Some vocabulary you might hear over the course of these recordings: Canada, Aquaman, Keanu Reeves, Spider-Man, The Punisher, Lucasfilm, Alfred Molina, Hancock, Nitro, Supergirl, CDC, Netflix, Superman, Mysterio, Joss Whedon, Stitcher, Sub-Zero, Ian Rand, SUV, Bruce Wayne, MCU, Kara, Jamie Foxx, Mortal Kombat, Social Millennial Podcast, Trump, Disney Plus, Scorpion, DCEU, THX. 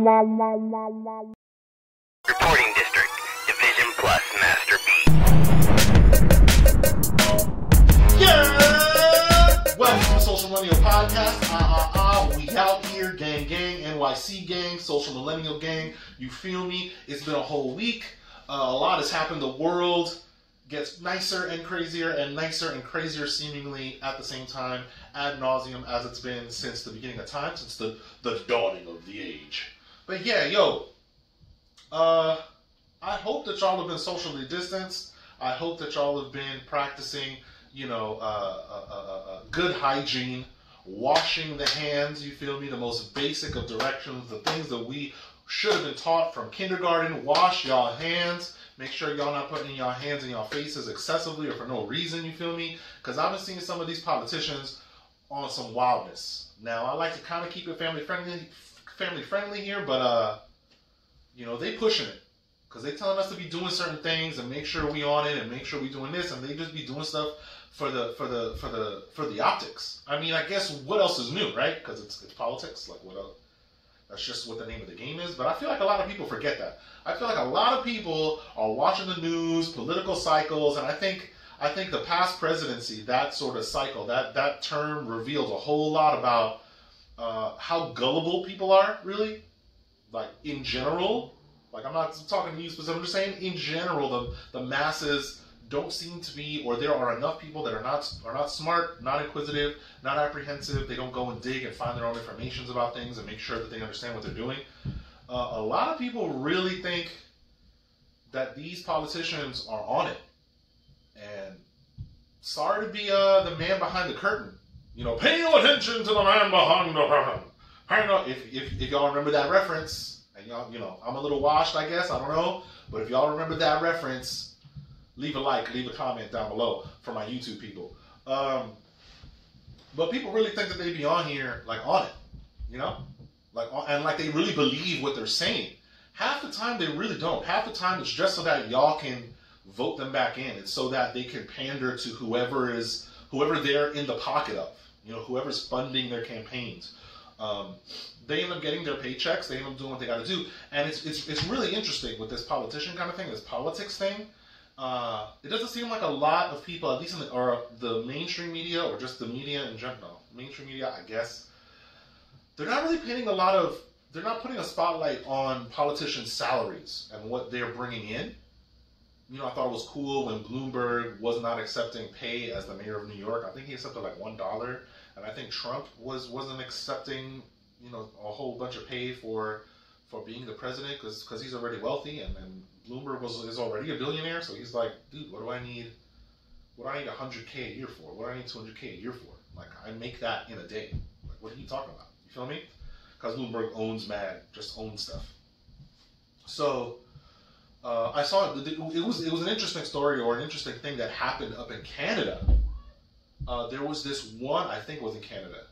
Reporting District, Division Plus Master B. Yeah! Welcome to the Social Millennial Podcast. We out here, gang, gang, NYC gang, Social Millennial gang. You feel me? It's been a whole week. A lot has happened. The world gets nicer and crazier seemingly at the same time, ad nauseum, as it's been since the beginning of time, since the dawning of the age. But yeah, yo, I hope that y'all have been socially distanced. I hope that y'all have been practicing, you know, good hygiene, washing the hands, you feel me, the most basic of directions, the things that we should have been taught from kindergarten. Wash y'all hands. Make sure y'all not putting y'all hands in y'all faces excessively or for no reason, you feel me? Because I've been seeing some of these politicians on some wildness. Now, I like to kind of keep it family friendly here, but, you know, they pushing it. Because they telling us to be doing certain things and make sure we on it and make sure we doing this, and they just be doing stuff for the optics. I mean, I guess what else is new, right? Because it's politics, like what else? That's just what the name of the game is. But I feel like a lot of people forget that. I feel like a lot of people are watching the news, political cycles, and I think the past presidency, that sort of cycle, that term revealed a whole lot about how gullible people are, really. Like, in general. Like, I'm not talking to you specifically. I'm just saying, in general, the masses don't seem to be, or there are enough people that are not smart, not inquisitive, not apprehensive. They don't go and dig and find their own information about things and make sure that they understand what they're doing. A lot of people really think that these politicians are on it. And sorry to be the man behind the curtain. You know, pay no attention to the man behind the curtain. I know if y'all remember that reference, and y'all, you know, I'm a little washed, I guess, I don't know, but if y'all remember that reference, leave a like, leave a comment down below for my YouTube people. But people really think that they be on here, like, on it, you know? Like they really believe what they're saying. Half the time, they really don't. Half the time, it's just so that y'all can vote them back in. It's so that they can pander to whoever they're in the pocket of, you know, whoever's funding their campaigns. They end up getting their paychecks. They end up doing what they got to do. And it's really interesting with this politician kind of thing, this politics thing. It doesn't seem like a lot of people, at least in the mainstream media, or just the media in general, mainstream media, I guess, they're not putting a spotlight on politicians' salaries and what they're bringing in. You know, I thought it was cool when Bloomberg was not accepting pay as the mayor of New York. I think he accepted like $1, and I think Trump wasn't accepting, you know, a whole bunch of pay for being the president, because he's already wealthy, and Bloomberg is already a billionaire, so he's like, dude, what do I need $100K a year for? What do I need $200K a year for? Like, I make that in a day. Like, what are you talking about? You feel me? Because Bloomberg owns stuff. So, I saw, it was an interesting story, or an interesting thing that happened up in Canada. There was this one, I think it was in Canada.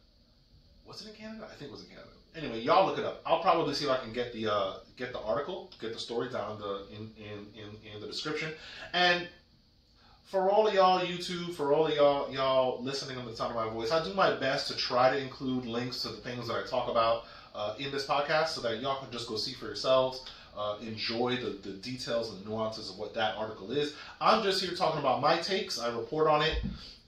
Was it in Canada? I think it was in Canada. Anyway, y'all look it up. I'll probably see if I can get the article, get the story down in the description. And for all of y'all YouTube, for all of y'all listening on the sound of my voice, I do my best to try to include links to the things that I talk about in this podcast, so that y'all can just go see for yourselves, enjoy the details and the nuances of what that article is. I'm just here talking about my takes. I report on it,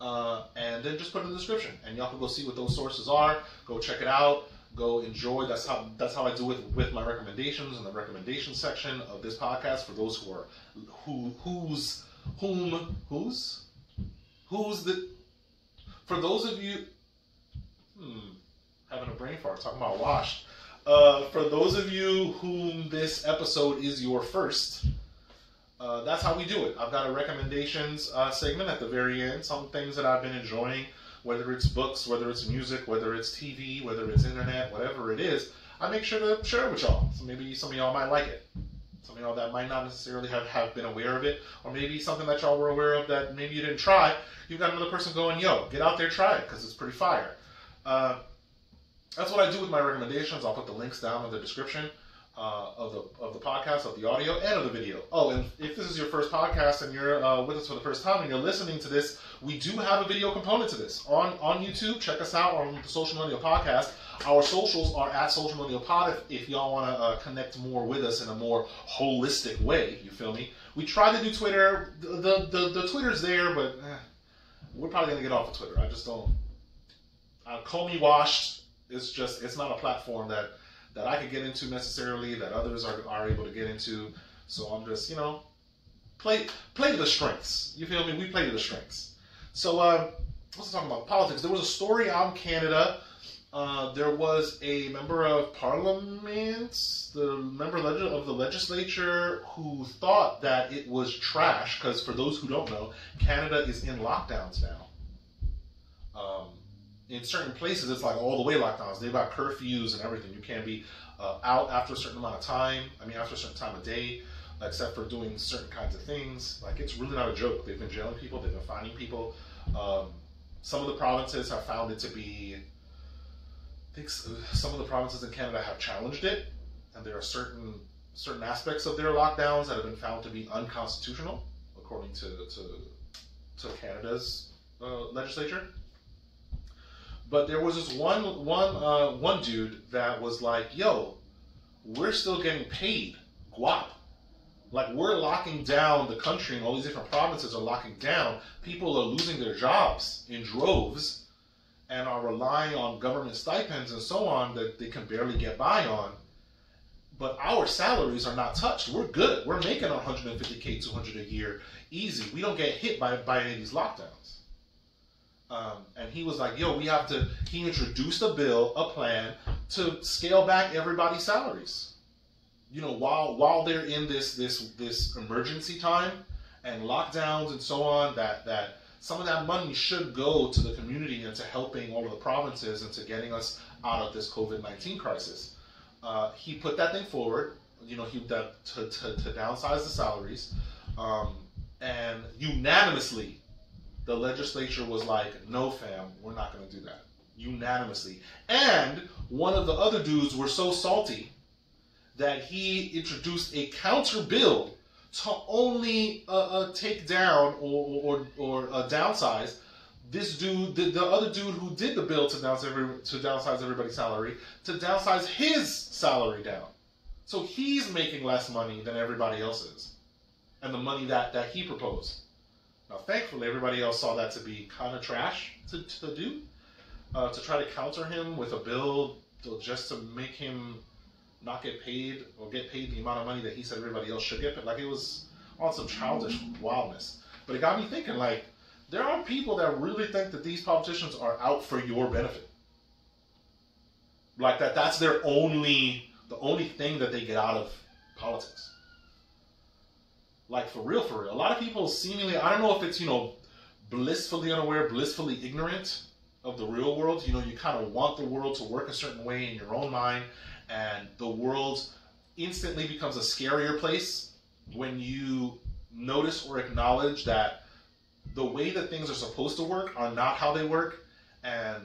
and then just put it in the description, and y'all can go see what those sources are. Go check it out. Go enjoy. That's how I do with my recommendations in the recommendation section of this podcast, for those who are for those of you having a brain fart talking about washed. For those of you whom this episode is your first, that's how we do it. I've got a recommendations segment at the very end. Some things that I've been enjoying, whether it's books, whether it's music, whether it's TV, whether it's internet, whatever it is, I make sure to share it with y'all. So maybe some of y'all might like it. Some of y'all that might not necessarily have been aware of it, or maybe something that y'all were aware of that maybe you didn't try. You've got another person going, yo, get out there, try it, because it's pretty fire. That's what I do with my recommendations. I'll put the links down in the description of the podcast, of the audio, and of the video. Oh, and if this is your first podcast and you're with us for the first time and you're listening to this We do have a video component to this on YouTube. Check us out on the Social Millennial Podcast. Our socials are at Social Millennial Pod if y'all want to connect more with us in a more holistic way. You feel me? We tried to do Twitter. The Twitter's there, but we're probably going to get off of Twitter. I just don't. Call me washed. It's just, it's not a platform that I could get into necessarily, that others are able to get into. So I'm just, you know, play to the strengths. You feel me? We play to the strengths. So let's talk about politics. There was a story out in Canada. There was a member of parliament, the member of the legislature, who thought that it was trash, because for those who don't know, Canada is in lockdowns now. In certain places, it's like all the way lockdowns. They've got curfews and everything. You can't be out after a certain amount of time. I mean, after a certain time of day, except for doing certain kinds of things. Like, it's really not a joke. They've been jailing people. They've been finding people. Some of the provinces have found it to be... I think some of the provinces in Canada have challenged it. And there are certain aspects of their lockdowns that have been found to be unconstitutional, according to Canada's legislature. But there was this one dude that was like, yo, we're still getting paid, guap. Like, we're locking down the country, and all these different provinces are locking down. People are losing their jobs in droves and are relying on government stipends and so on that they can barely get by on. But our salaries are not touched. We're good. We're making $150K, $200 a year easy. We don't get hit by any of these lockdowns. And he was like, yo, we have to, he introduced a bill, a plan to scale back everybody's salaries. You know, while they're in this emergency time and lockdowns and so on, that some of that money should go to the community and to helping all of the provinces and to getting us out of this COVID-19 crisis. He put that thing forward, you know, to downsize the salaries, and unanimously, the legislature was like, no, fam, we're not going to do that. Unanimously. And one of the other dudes were so salty that he introduced a counter bill to only take down or downsize this dude, the other dude who did the bill to downsize everybody's salary, to downsize his salary down. So he's making less money than everybody else is, and the money that he proposed. Now, thankfully, everybody else saw that to be kind of trash to do, to try to counter him with a bill just to make him not get paid or get paid the amount of money that he said everybody else should get paid. Like, it was on some childish wildness. But it got me thinking, like, there are people that really think that these politicians are out for your benefit. Like, that's their the only thing that they get out of politics. Like, for real. A lot of people seemingly, I don't know if it's, you know, blissfully unaware, blissfully ignorant of the real world. You know, you kind of want the world to work a certain way in your own mind, and the world instantly becomes a scarier place when you notice or acknowledge that the way that things are supposed to work are not how they work, and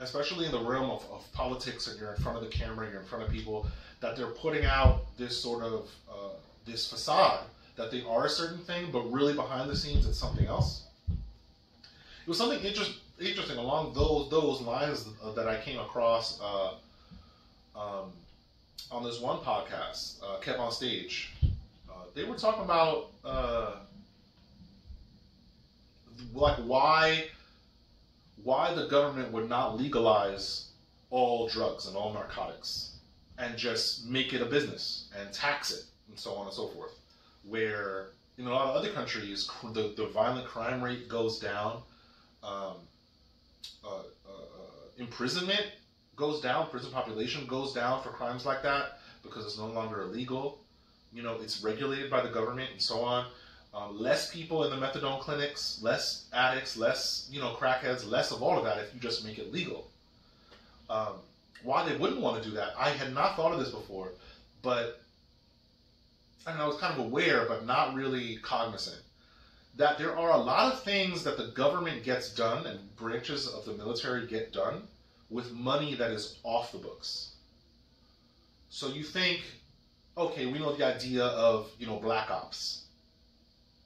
especially in the realm of politics, and you're in front of the camera, you're in front of people, that they're putting out this sort of, this facade that they are a certain thing, but really behind the scenes it's something else. It was something interesting along those lines that I came across on this one podcast, Kept on Stage. They were talking about like why the government would not legalize all drugs and all narcotics and just make it a business and tax it and so on and so forth. Where in a lot of other countries, the violent crime rate goes down, imprisonment goes down, prison population goes down for crimes like that because it's no longer illegal. You know, it's regulated by the government and so on. Less people in the methadone clinics, less addicts, less, you know, crackheads, less of all of that if you just make it legal. Why they wouldn't want to do that, I had not thought of this before, but... and I was kind of aware, but not really cognizant, that there are a lot of things that the government gets done and branches of the military get done with money that is off the books. So you think, okay, we know the idea of, you know, black ops.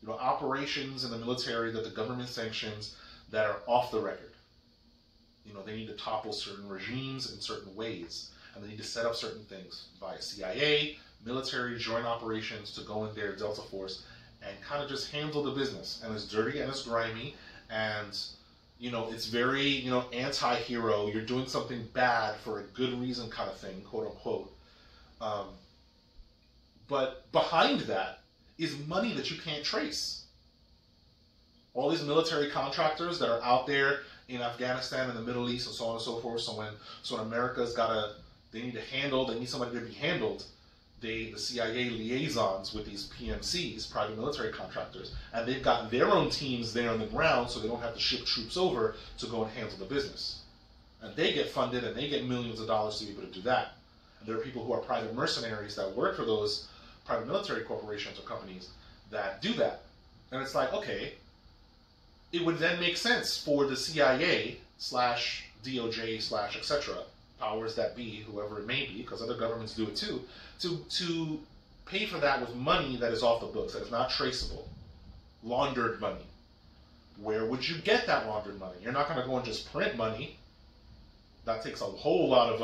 you know, operations in the military that the government sanctions that are off the record. You know, they need to topple certain regimes in certain ways, and they need to set up certain things via CIA, military joint operations to go in there, Delta Force, and kind of just handle the business. And it's dirty and it's grimy, and, you know, it's very, you know, anti-hero, you're doing something bad for a good reason kind of thing, quote unquote. But behind that is money that you can't trace. All these military contractors that are out there in Afghanistan and the Middle East and so on and so forth. So when America's gotta, they need somebody to be handled. The CIA liaisons with these PMCs, private military contractors, and they've got their own teams there on the ground, so they don't have to ship troops over to go and handle the business. And they get funded, and they get millions of dollars to be able to do that. And there are people who are private mercenaries that work for those private military corporations or companies that do that. And it's like, okay, it would then make sense for the CIA / DOJ / etc., powers that be, whoever it may be, because other governments do it too, to pay for that with money that is off the books, that is not traceable, laundered money. Where would you get that laundered money? You're not going to go and just print money. That takes a whole lot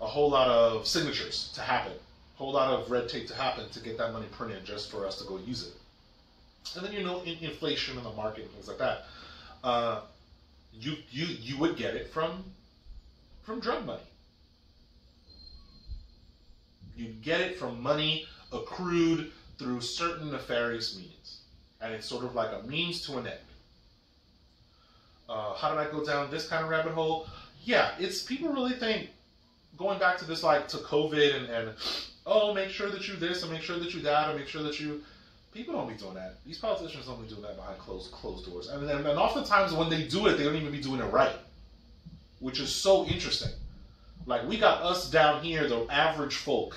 of signatures to happen, a whole lot of red tape to happen to get that money printed just for us to go use it. And then, you know, inflation in the market and things like that. You would get it from drug money. You get it from money accrued through certain nefarious means. And it's sort of like a means to an end. How did I go down this kind of rabbit hole? Yeah, it's people really think, going back to this, like, to COVID and oh, make sure that you this and make sure that you that and make sure that you... People don't be doing that. These politicians don't be doing that behind closed doors. And oftentimes when they do it, they don't even be doing it right. Which is so interesting. Like, we got us down here, the average folk.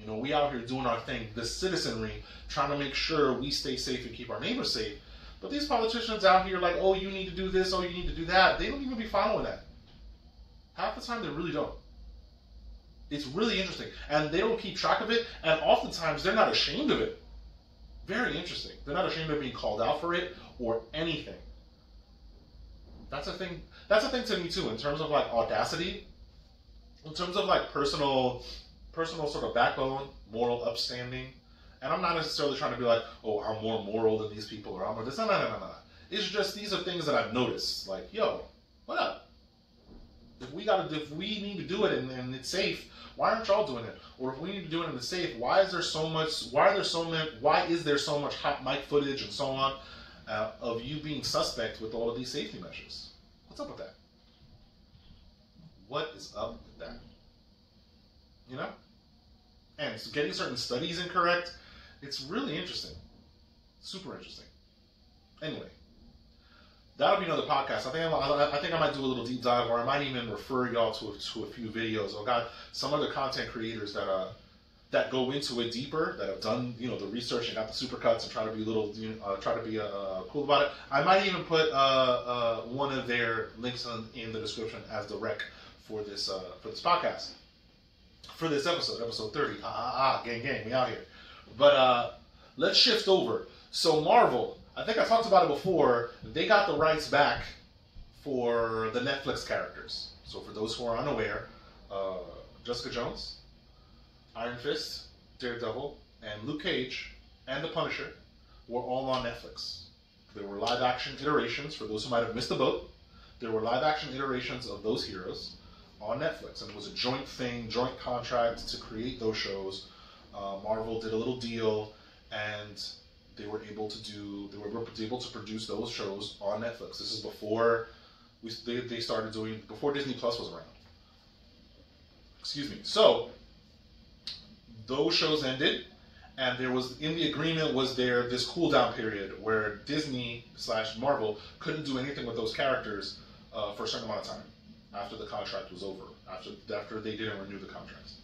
You know, we out here doing our thing, the citizenry, trying to make sure we stay safe and keep our neighbors safe. But these politicians out here, like, oh, you need to do this, oh, you need to do that. They don't even be following that. Half the time, they really don't. It's really interesting. And they don't keep track of it, and oftentimes, they're not ashamed of it. Very interesting. They're not ashamed of being called out for it or anything. That's a thing to me too, in terms of like audacity, in terms of like personal sort of backbone, moral upstanding. And I'm not necessarily trying to be like, oh, I'm more moral than these people, or I'm more this. No. It's just, these are things that I've noticed. Like, yo, what up? If we need to do it and it's safe, why aren't y'all doing it? Or if we need to do it and it's safe, why is there so much hot mic footage and so on? Of you being suspect with all of these safety measures. What's up with that? What is up with that? You know? And so getting certain studies incorrect, it's really interesting. Super interesting. Anyway, that'll be another podcast. I think I might do a little deep dive, or I might even refer y'all to a few videos. I've got some other content creators that go into it deeper, that have done, you know, the research and got the supercuts and try to be cool about it. I might even put one of their links in the description as the rec for this podcast, for this episode 30. Gang, we out here. But let's shift over. So Marvel, I think I talked about it before. They got the rights back for the Netflix characters. So for those who are unaware, Jessica Jones, Iron Fist, Daredevil, and Luke Cage, and The Punisher were all on Netflix. There were live-action iterations, for those who might have missed the boat, there were live-action iterations of those heroes on Netflix, and it was a joint thing, joint contract to create those shows. Marvel did a little deal, and they were able to produce those shows on Netflix. This is before they started doing, before Disney Plus was around. Excuse me. So those shows ended, and there was, in the agreement was there this cool down period where Disney / Marvel couldn't do anything with those characters for a certain amount of time after the contract was over, after they didn't renew the contracts.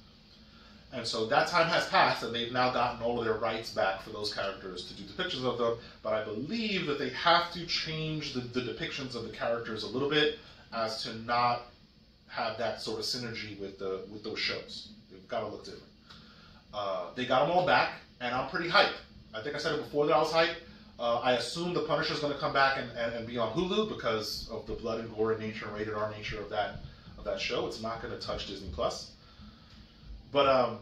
And so that time has passed, and they've now gotten all of their rights back for those characters to do depictions of them, but I believe that they have to change the depictions of the characters a little bit as to not have that sort of synergy with those shows. They've got to look different. They got them all back, and I'm pretty hyped. I think I said it before that I was hyped. I assume The Punisher is going to come back and be on Hulu because of the blood and gore nature and rated R nature of that show. It's not going to touch Disney Plus. But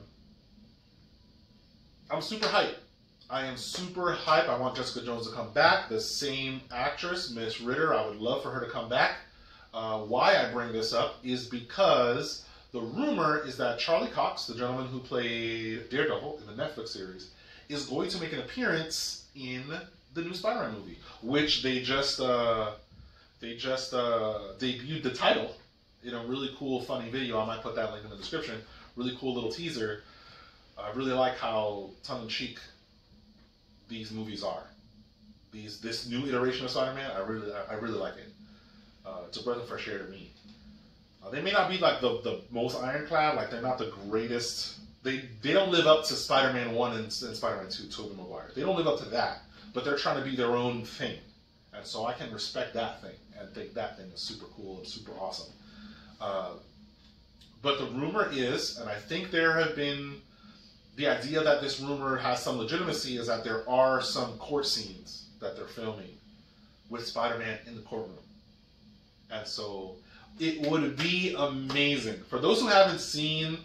I'm super hyped. I am super hyped. I want Jessica Jones to come back. The same actress, Miss Ritter, I would love for her to come back. Why I bring this up is because the rumor is that Charlie Cox, the gentleman who played Daredevil in the Netflix series, is going to make an appearance in the new Spider-Man movie, which they just debuted the title in a really cool, funny video. I might put that link in the description. Really cool little teaser. I really like how tongue-in-cheek these movies are. This new iteration of Spider-Man, I really like it. It's a breath of fresh air to me. They may not be like the most ironclad, like they're not the greatest. They don't live up to Spider-Man 1 and Spider-Man 2, Tobey Maguire. They don't live up to that, but they're trying to be their own thing. And so I can respect that thing and think that thing is super cool and super awesome. But the rumor is, and I think there have been, the idea that this rumor has some legitimacy is that there are some court scenes that they're filming with Spider-Man in the courtroom. And so it would be amazing. For those who haven't seen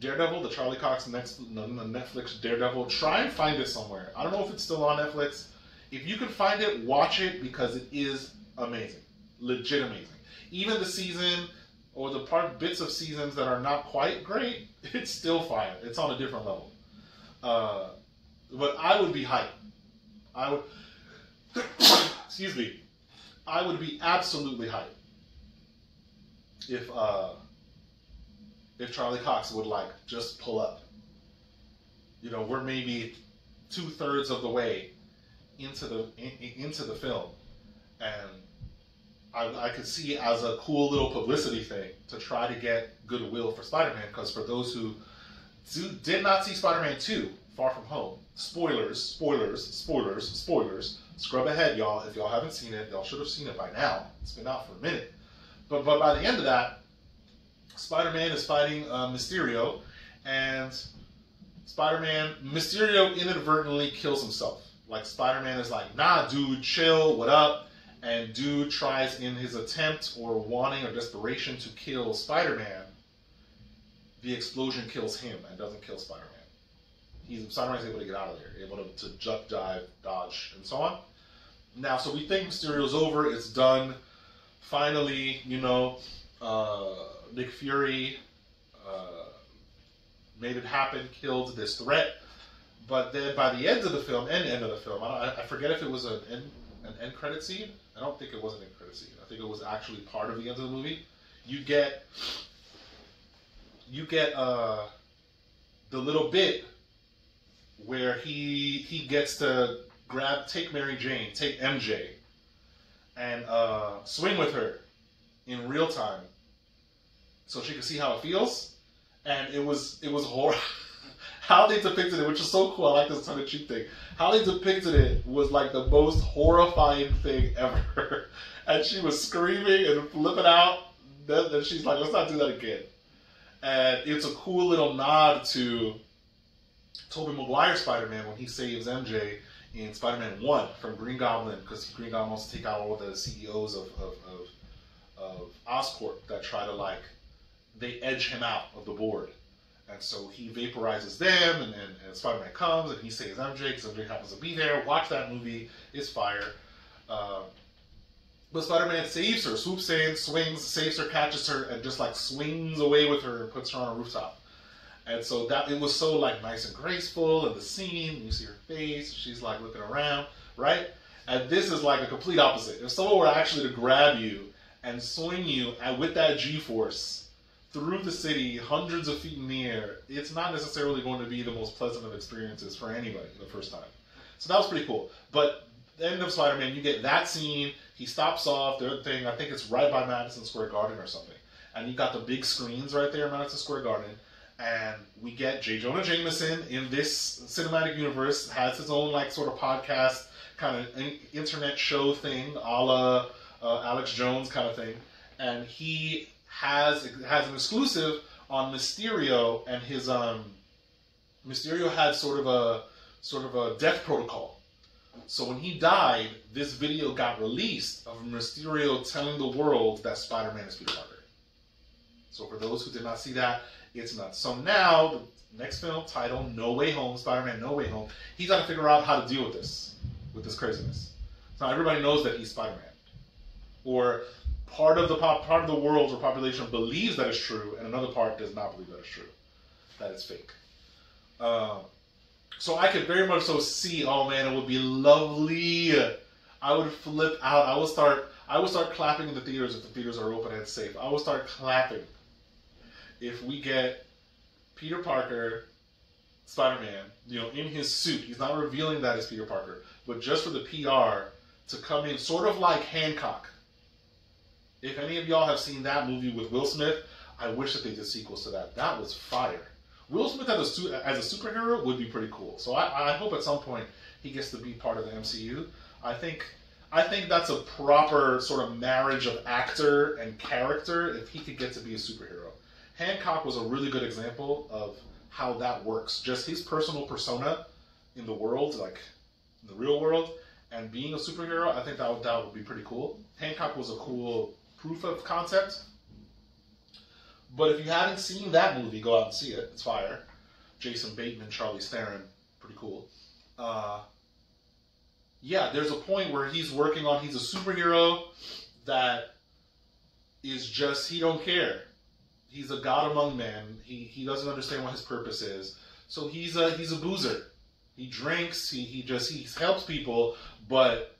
Daredevil, the Charlie Cox Netflix Daredevil, try and find it somewhere. I don't know if it's still on Netflix. If you can find it, watch it because it is amazing. Legit amazing. Even the season or the bits of seasons that are not quite great, it's still fire. It's on a different level. But I would be hyped. I would... excuse me. I would be absolutely hyped if Charlie Cox would, like, just pull up. You know, we're maybe 2/3 of the way into the film. And I could see it as a cool little publicity thing to try to get goodwill for Spider-Man, because for those who did not see Spider-Man 2, Far From Home, spoilers, spoilers, spoilers, spoilers, scrub ahead, y'all. If y'all haven't seen it, y'all should have seen it by now. It's been out for a minute. But by the end of that, Spider-Man is fighting Mysterio, and Mysterio inadvertently kills himself. Like, Spider-Man is like, nah, dude, chill, what up? And dude tries in his attempt or wanting or desperation to kill Spider-Man, the explosion kills him and doesn't kill Spider-Man. Spider-Man's able to get out of there, able to jump, dive, dodge, and so on. Now, so we think Mysterio's over, it's done. Finally, you know, Nick Fury made it happen, killed this threat. But then by the end of the film, I forget if it was an end credit scene. I don't think it was an end credit scene. I think it was actually part of the end of the movie. You get the little bit where he gets to take Mary Jane, take MJ, and swing with her in real time, so she could see how it feels. And it was horrible. How they depicted it, which is so cool, I like this tongue-in-cheek thing. How they depicted it was like the most horrifying thing ever. And she was screaming and flipping out. Then she's like, let's not do that again. And it's a cool little nod to Tobey Maguire Spider-Man when he saves MJ in Spider-Man 1 from Green Goblin, because Green Goblin wants to take out all the CEOs of Oscorp that try to, like, they edge him out of the board. And so he vaporizes them, and Spider-Man comes, and he saves MJ, because MJ happens to be there. Watch that movie. It's fire. But Spider-Man saves her, swoops in, swings, saves her, catches her, and just, like, swings away with her and puts her on a rooftop. And so that it was so, like, nice and graceful, and the scene, you see her face, she's, like, looking around, right? And this is, like, a complete opposite. If someone were actually to grab you and swing you and with that G-force through the city, hundreds of feet in the air, it's not necessarily going to be the most pleasant of experiences for anybody the first time. So that was pretty cool. But the end of Spider-Man, you get that scene, he stops off, the other thing, I think it's right by Madison Square Garden or something. And you got the big screens right there in Madison Square Garden. And we get J. Jonah Jameson in this cinematic universe, has his own, like, sort of podcast, kind of internet show thing, a la Alex Jones kind of thing. And he has an exclusive on Mysterio and his Mysterio had sort of a death protocol So when he died, this video got released of Mysterio telling the world that Spider-Man is Peter Parker. So for those who did not see that, it's nuts. So now, the next film, title, No Way Home, Spider-Man No Way Home, he's got to figure out how to deal with this craziness. So now everybody knows that he's Spider-Man. Or part of the world or population believes that it's true, and another part does not believe that it's true, that it's fake. So I could very much so see, oh man, it would be lovely. I would flip out. I would start clapping in the theaters if the theaters are open and safe. I would start clapping if we get Peter Parker, Spider-Man, you know, in his suit. He's not revealing that it's Peter Parker, but just for the PR to come in, sort of like Hancock. If any of y'all have seen that movie with Will Smith, I wish that they did sequels to that. That was fire. Will Smith as a superhero would be pretty cool. So I hope at some point he gets to be part of the MCU. I think that's a proper sort of marriage of actor and character if he could get to be a superhero. Hancock was a really good example of how that works. Just his personal persona in the world, like in the real world, and being a superhero, I think that would be pretty cool. Hancock was a cool proof of concept. But if you haven't seen that movie, go out and see it. It's fire. Jason Bateman, Charlize Theron, pretty cool. Yeah, there's a point where he's a superhero that is just, he don't care. He's a god among men. He doesn't understand what his purpose is. So he's a boozer. He drinks, he helps people, but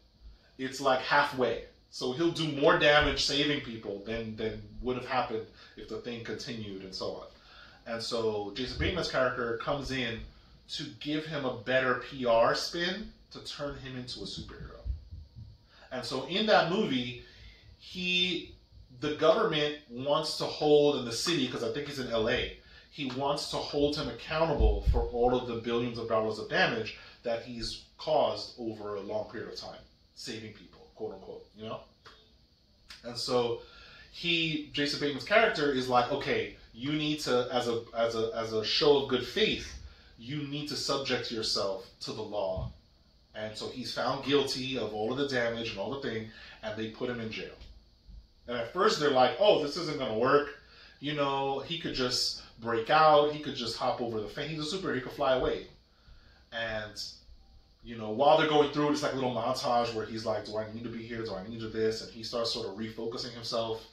it's like halfway. So he'll do more damage saving people than would have happened if the thing continued and so on. And so Jason Bateman's character comes in to give him a better PR spin to turn him into a superhero. And so in that movie, the government wants to hold in the city, because I think he's in LA, he wants to hold him accountable for all of the billions of dollars of damage that he's caused over a long period of time, saving people. Quote unquote, you know? And so Jason Bateman's character is like, okay, you need to, as a show of good faith, you need to subject yourself to the law. And so he's found guilty of all of the damage and all the thing, and they put him in jail. And at first they're like, oh, this isn't gonna work. You know, he could just break out, he could just hop over the fence, he's a superhero, he could fly away. And you know, while they're going through it, it's like a little montage where he's like, do I need to be here? Do I need to do this? And he starts sort of refocusing himself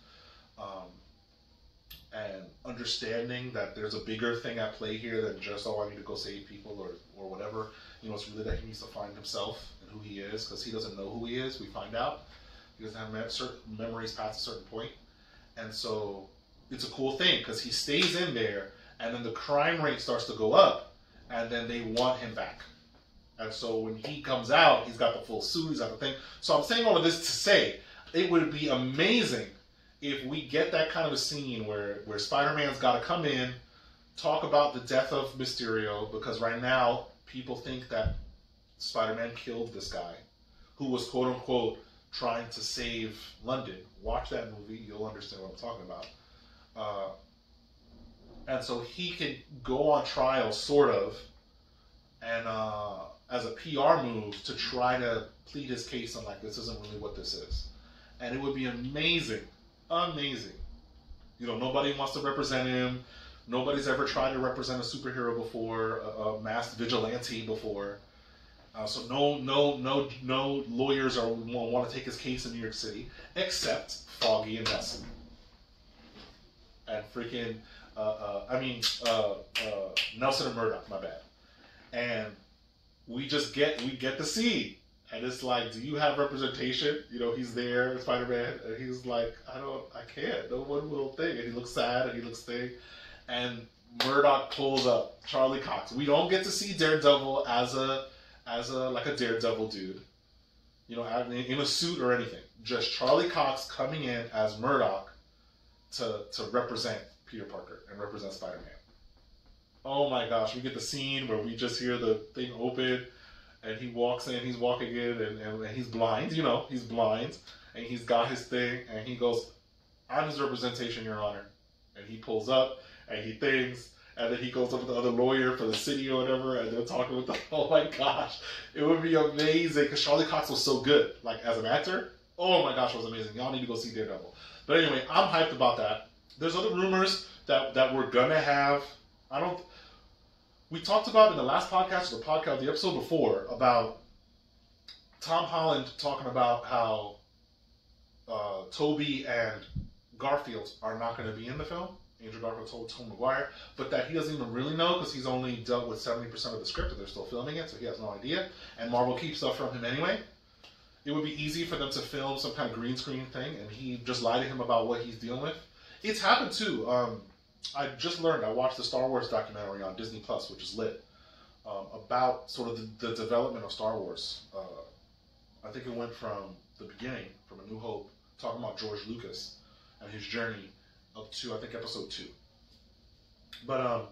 and understanding that there's a bigger thing at play here than just, oh, I need to go save people or whatever. You know, it's really that he needs to find himself and who he is because he doesn't know who he is. We find out. He doesn't have certain memories past a certain point. And so it's a cool thing because he stays in there and then the crime rate starts to go up and then they want him back. And so when he comes out, he's got the full suit, he's got the thing. So I'm saying all of this to say, it would be amazing if we get that kind of a scene where Spider-Man's got to come in, talk about the death of Mysterio, because right now, people think that Spider-Man killed this guy, who was quote-unquote trying to save London. Watch that movie, you'll understand what I'm talking about. And so he can go on trial, sort of, and... as a PR move to try to plead his case on like, this isn't really what this is. And it would be amazing, amazing. You know, nobody wants to represent him. Nobody's ever tried to represent a superhero before, a masked vigilante before. So no lawyers want to take his case in New York City, except Foggy and Nelson. And freaking, Nelson and Murdoch, my bad. And we get to see, and it's like, do you have representation? You know, he's there, Spider-Man, and he's like, I can't, no one will think, and he looks sad, and he looks thing, and Murdoch pulls up Charlie Cox. We don't get to see Daredevil as a Daredevil dude, you know, in a suit or anything. Just Charlie Cox coming in as Murdoch to represent Peter Parker and represent Spider-Man. Oh my gosh, we get the scene where we just hear the thing open and he walks in, he's walking in and he's blind, you know, he's blind and he's got his thing and he goes, I'm his representation, Your Honor. And he pulls up and he things and then he goes up with the other lawyer for the city or whatever, and they're talking with the, oh my gosh, it would be amazing, because Charlie Cox was so good, like, as an actor, oh my gosh, it was amazing. Y'all need to go see Daredevil. But anyway, I'm hyped about that. There's other rumors that we're gonna have. We talked about in the last podcast, or the podcast, the episode before, about Tom Holland talking about how Toby and Garfield are not going to be in the film. Andrew Garfield told Tom McGuire, but that he doesn't even really know because he's only dealt with 70% of the script and they're still filming it, so he has no idea. And Marvel keeps stuff from him anyway. It would be easy for them to film some kind of green screen thing, and he just lied to him about what he's dealing with. It's happened too. I just learned, I watched the Star Wars documentary on Disney Plus, which is lit, about sort of the development of Star Wars. I think it went from the beginning, from A New Hope, talking about George Lucas and his journey up to, I think, episode 2. But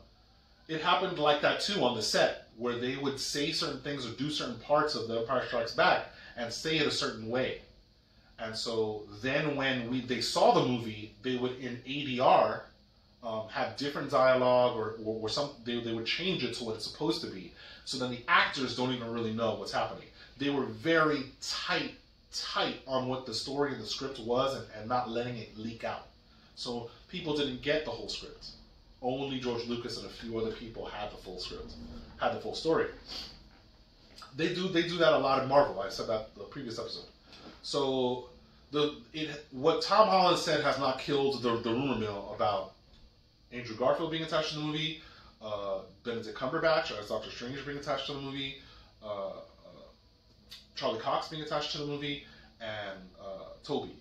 it happened like that too on the set, where they would say certain things or do certain parts of The Empire Strikes Back and say it a certain way. And so then when they saw the movie, they would, in ADR, have different dialogue or some, they would change it to what it's supposed to be. So then the actors don't even really know what's happening. They were very tight on what the story and the script was and not letting it leak out. So people didn't get the whole script. Only George Lucas and a few other people had the full script, had the full story. They do that a lot in Marvel. I said that the previous episode. So what Tom Holland said has not killed the rumor mill about Andrew Garfield being attached to the movie, Benedict Cumberbatch as Doctor Strange being attached to the movie, Charlie Cox being attached to the movie, and Toby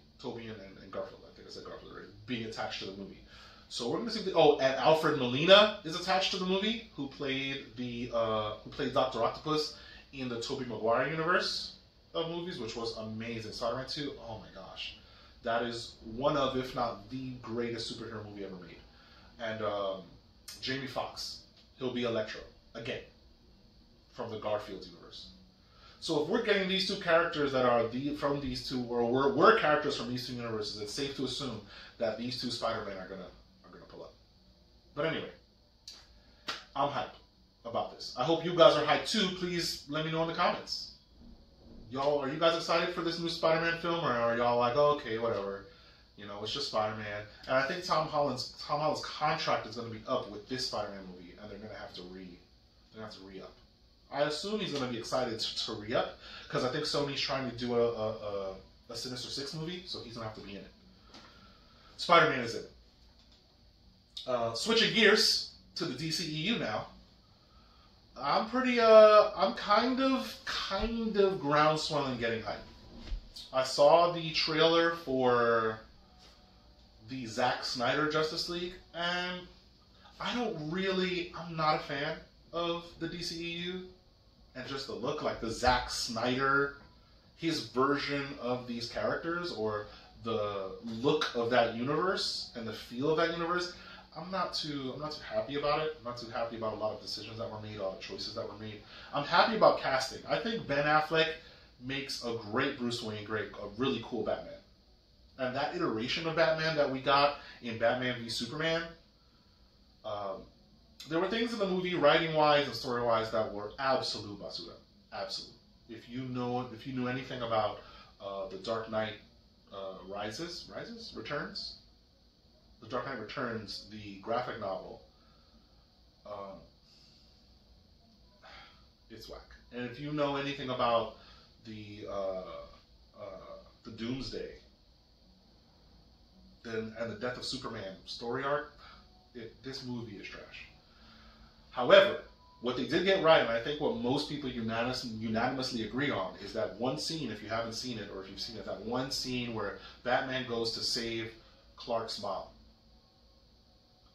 and Garfield, I think I said Garfield already, being attached to the movie. So we're going to see, and Alfred Molina is attached to the movie, who played Dr. Octopus in the Tobey Maguire universe of movies, which was amazing. Spider-Man 2, oh my gosh. That is one of, if not the greatest superhero movie ever made. And Jamie Foxx, he'll be Electro, again, from the Garfield universe. So if we're getting these two characters that are from these two, or we're characters from these two universes, it's safe to assume that these two Spider-Men are gonna pull up. But anyway, I'm hyped about this. I hope you guys are hyped too. Please let me know in the comments. Y'all, are you guys excited for this new Spider-Man film, or are y'all like, oh, okay, whatever? You know, it's just Spider-Man. And I think Tom Holland's contract is going to be up with this Spider-Man movie, and they're going to have to re-up. I assume he's going to be excited to re-up, because I think Sony's trying to do a Sinister Six movie, so he's going to have to be in it. Spider-Man is in it. Switching gears to the DCEU now. I'm kind of groundswelling getting hype. I saw the trailer for the Zack Snyder Justice League, and I'm not a fan of the DCEU, and just the look, like the Zack Snyder, his version of these characters, or the look of that universe, and the feel of that universe, I'm not too happy about it. I'm not too happy about a lot of decisions that were made, a lot of choices that were made. I'm happy about casting. I think Ben Affleck makes a great Bruce Wayne, a really cool Batman. And that iteration of Batman that we got in Batman v Superman, there were things in the movie, writing-wise and story-wise, that were absolute basura. Absolute. If you knew anything about The Dark Knight Returns? The Dark Knight Returns, the graphic novel, it's whack. And if you know anything about the Doomsday, and the Death of Superman story arc, this movie is trash. However, what they did get right, and I think what most people unanimously agree on, is that one scene, if you haven't seen it, or if you've seen it, that one scene where Batman goes to save Clark's mom.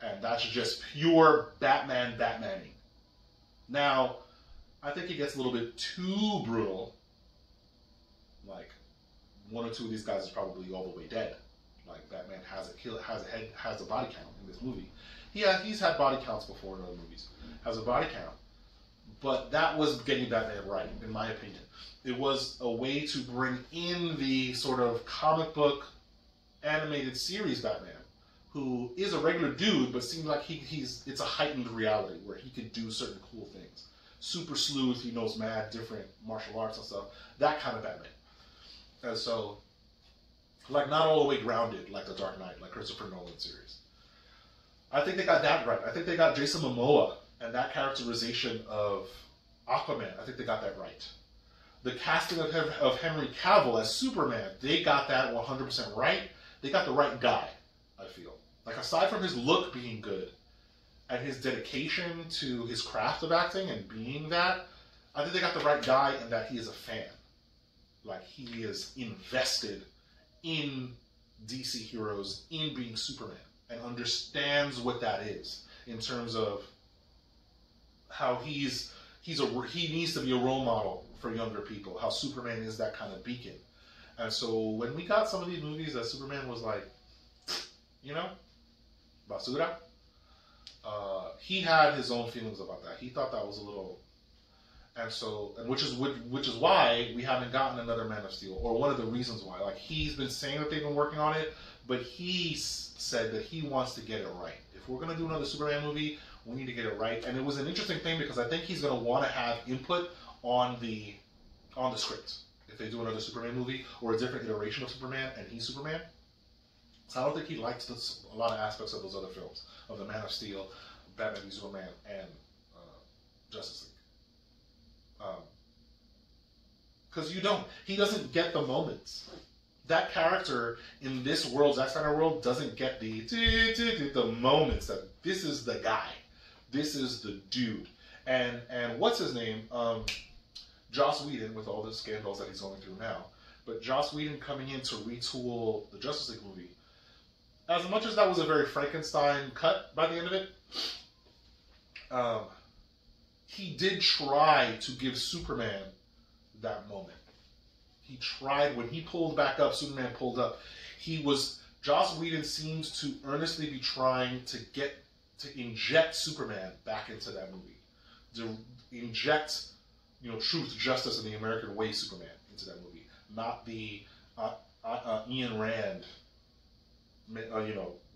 And that's just pure Batman-ing. Now, I think it gets a little bit too brutal. Like, one or two of these guys is probably all the way dead. Like, Batman has a body count in this movie. Yeah, he's had body counts before in other movies. Has a body count. But that was getting Batman right, in my opinion. It was a way to bring in the sort of comic book animated series Batman, who is a regular dude, but seems like he's a heightened reality where he can do certain cool things. Super sleuth, he knows mad different martial arts and stuff. That kind of Batman. And so, like, not all the way grounded like The Dark Knight, like Christopher Nolan's series. I think they got that right. I think they got Jason Momoa and that characterization of Aquaman. I think they got that right. The casting of Henry Cavill as Superman, they got that 100% right. They got the right guy, I feel. Like, aside from his look being good and his dedication to his craft of acting and being that, I think they got the right guy in that he is a fan. Like, he is invested in DC heroes, in being Superman, and understands what that is in terms of how he needs to be a role model for younger people, how Superman is that kind of beacon. And so when we got some of these movies that Superman was like, you know, basura, he had his own feelings about that. He thought that was a little, which is why we haven't gotten another Man of Steel, or one of the reasons why. Like, he's been saying that they've been working on it, but he said that he wants to get it right. If we're going to do another Superman movie, we need to get it right. And it was an interesting thing because I think he's going to want to have input on the script if they do another Superman movie or a different iteration of Superman and he's Superman. So I don't think he likes a lot of aspects of those other films, of the Man of Steel, Batman v Superman, and Justice League. Because he doesn't get the moments. That character in this world, Zack Snyder world, doesn't get the moments that this is the guy, this is the dude, and what's his name? Joss Whedon, with all the scandals that he's going through now, but Joss Whedon coming in to retool the Justice League movie. As much as that was a very Frankenstein cut by the end of it, he did try to give Superman that moment. He tried, when he pulled back up, Superman pulled up. Joss Whedon seems to earnestly be trying to inject Superman back into that movie. To inject, truth, justice, and the American way Superman into that movie. Not the Ian Rand,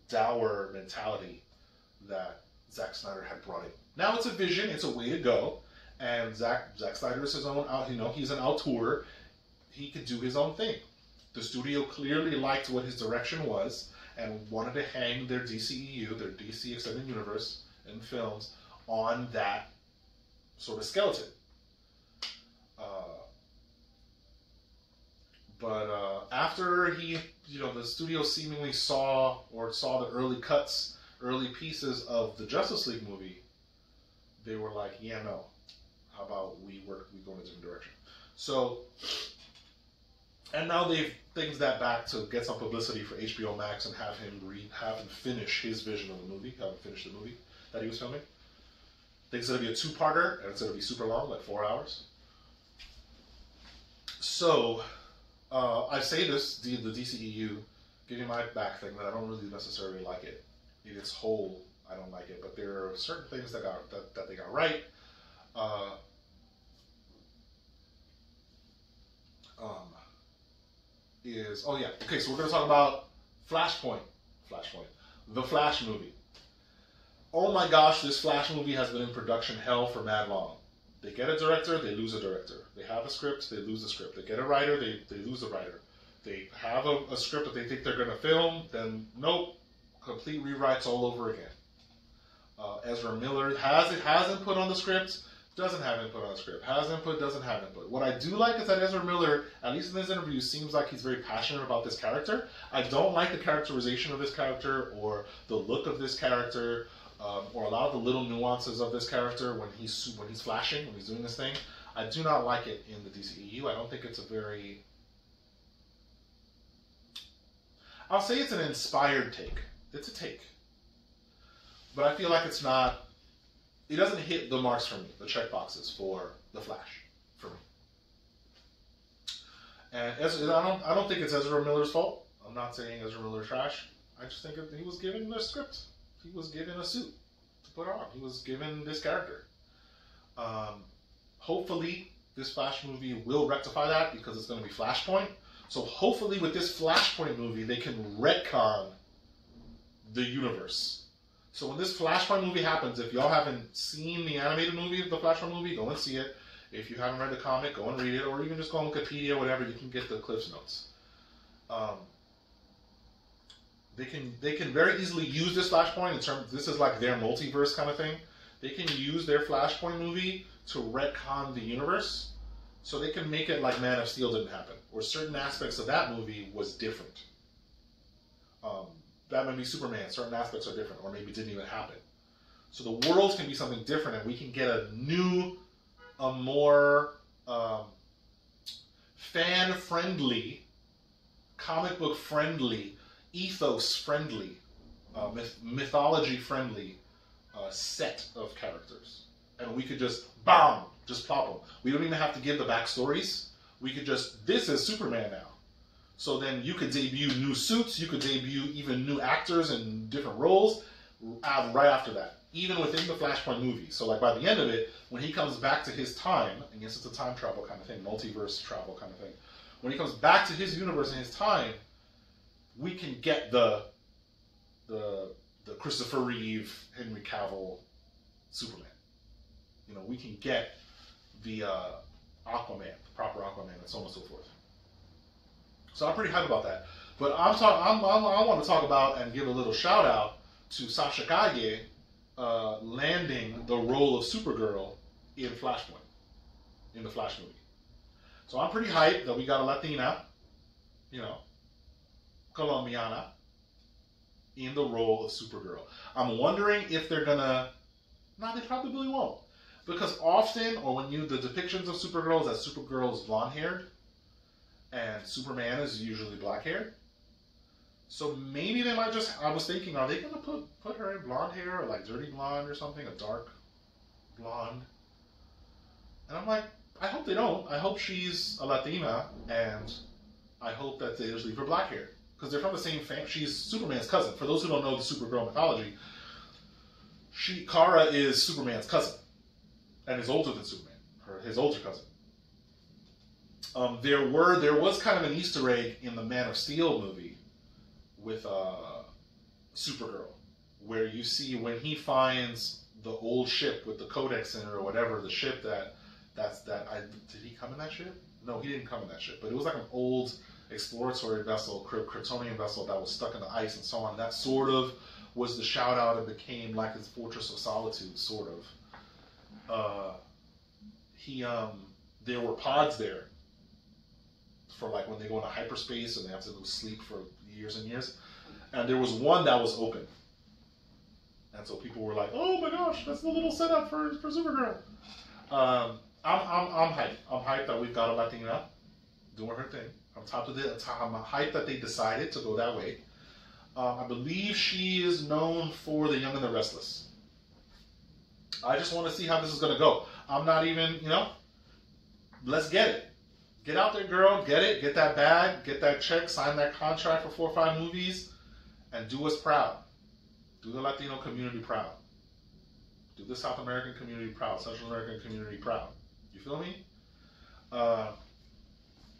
dour mentality that Zack Snyder had brought in. Now it's a vision, it's a way to go, and Zack Snyder is his own, he's an auteur. He could do his own thing. The studio clearly liked what his direction was and wanted to hang their DCEU, their DC Extended Universe and films, on that sort of skeleton. But after the studio seemingly saw the early cuts, early pieces of the Justice League movie, they were like, yeah, no, how about we go in a different direction. So, and now they've things that back to get some publicity for HBO Max and have him finish his vision of the movie, have him finish the movie that he was filming. I think it's going to be a two-parter, and it's going to be super long, like 4 hours. So, I say this, the DCEU, giving my back thing, that I don't really necessarily like it. In its whole, I don't like it, but there are certain things that they got right. So we're going to talk about Flashpoint, the Flash movie. Oh my gosh, this Flash movie has been in production hell for mad long. They get a director, they lose a director. They have a script, they lose the script. They get a writer, they lose the writer. They have a script that they think they're going to film, then nope, complete rewrites all over again. Ezra Miller has input on the script, doesn't have input on the script, has input, doesn't have input. What I do like is that Ezra Miller, at least in this interview, seems like he's very passionate about this character. I don't like the characterization of this character, or the look of this character, or a lot of the little nuances of this character when he's flashing, when he's doing this thing. I do not like it in the DCEU. I don't think it's I'll say it's an inspired take. It's a take. But I feel like it's not... It doesn't hit the marks for me, the check boxes for the Flash, for me. And I don't think it's Ezra Miller's fault. I'm not saying Ezra Miller trash. I just think he was given a script. He was given a suit to put on. He was given this character. Hopefully, this Flash movie will rectify that because it's going to be Flashpoint. So hopefully, with this Flashpoint movie, they can retcon the universe. So when this Flashpoint movie happens, if y'all haven't seen the animated movie, the Flashpoint movie, go and see it. If you haven't read the comic, go and read it. Or you can just go on Wikipedia, whatever. You can get the Cliff's Notes. They can very easily use this Flashpoint in terms. This is like their multiverse kind of thing. They can use their Flashpoint movie to retcon the universe, so they can make it like Man of Steel didn't happen, or certain aspects of that movie was different. Batman v Superman, certain aspects are different, or maybe didn't even happen. So the world can be something different, and we can get a new, a more fan-friendly, comic book-friendly, ethos-friendly, mythology-friendly set of characters. And we could just, bam, just plop them. We don't even have to give the backstories. We could just, this is Superman now. So then you could debut new suits, you could debut even new actors in different roles right after that, even within the Flashpoint movie. So like by the end of it, when he comes back to his time, I guess it's a time travel kind of thing, multiverse travel kind of thing. When he comes back to his universe and his time, we can get the Christopher Reeve, Henry Cavill, Superman. You know, we can get the Aquaman, the proper Aquaman, and so on and so forth. So I'm pretty hyped about that. But I want to talk about and give a little shout out to Sasha Calle landing the role of Supergirl in Flashpoint, in the Flash movie. So I'm pretty hyped that we got a Latina, you know, Colombiana, in the role of Supergirl. I'm wondering if they're gonna. No, they probably won't, because often, or when you the depictions of Supergirl is that Supergirl is blonde haired. And Superman is usually black hair. So maybe they might just... I was thinking, are they going to put her in blonde hair? Or like dirty blonde or something? A dark blonde? And I'm like, I hope they don't. I hope she's a Latina. And I hope that they just leave her black hair. Because they're from the same family. She's Superman's cousin. For those who don't know the Supergirl mythology, Kara is Superman's cousin. And is older than Superman. His older cousin. There was kind of an Easter egg in the Man of Steel movie with Supergirl, where you see when he finds the old ship with the codex in it or whatever, the ship did he come in that ship? No, he didn't come in that ship, but it was like an old exploratory vessel, Kryptonian vessel that was stuck in the ice and so on. That sort of was the shout out and became like his Fortress of Solitude, sort of. There were pods there. For like when they go into hyperspace and they have to lose sleep for years and years. And there was one that was open. And so people were like, oh my gosh, that's the little setup for Supergirl. I'm hyped. I'm hyped that we've got a Latina doing her thing. I'm hyped that they decided to go that way. I believe she is known for The Young and the Restless. I just want to see how this is going to go. I'm not even, you know, let's get it. Get out there, girl. Get it. Get that bag. Get that check. Sign that contract for 4 or 5 movies. And do us proud. Do the Latino community proud. Do the South American community proud. Central American community proud. You feel me?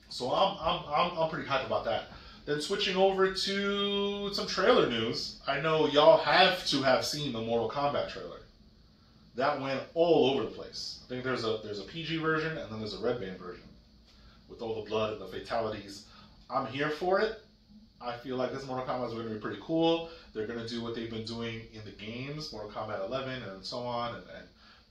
So I'm pretty hyped about that. Then switching over to some trailer news. I know y'all have to have seen the Mortal Kombat trailer. That went all over the place. I think there's a PG version and then there's a red band version. With all the blood and the fatalities. I'm here for it. I feel like this Mortal Kombat is going to be pretty cool. They're going to do what they've been doing in the games, Mortal Kombat 11 and so on, and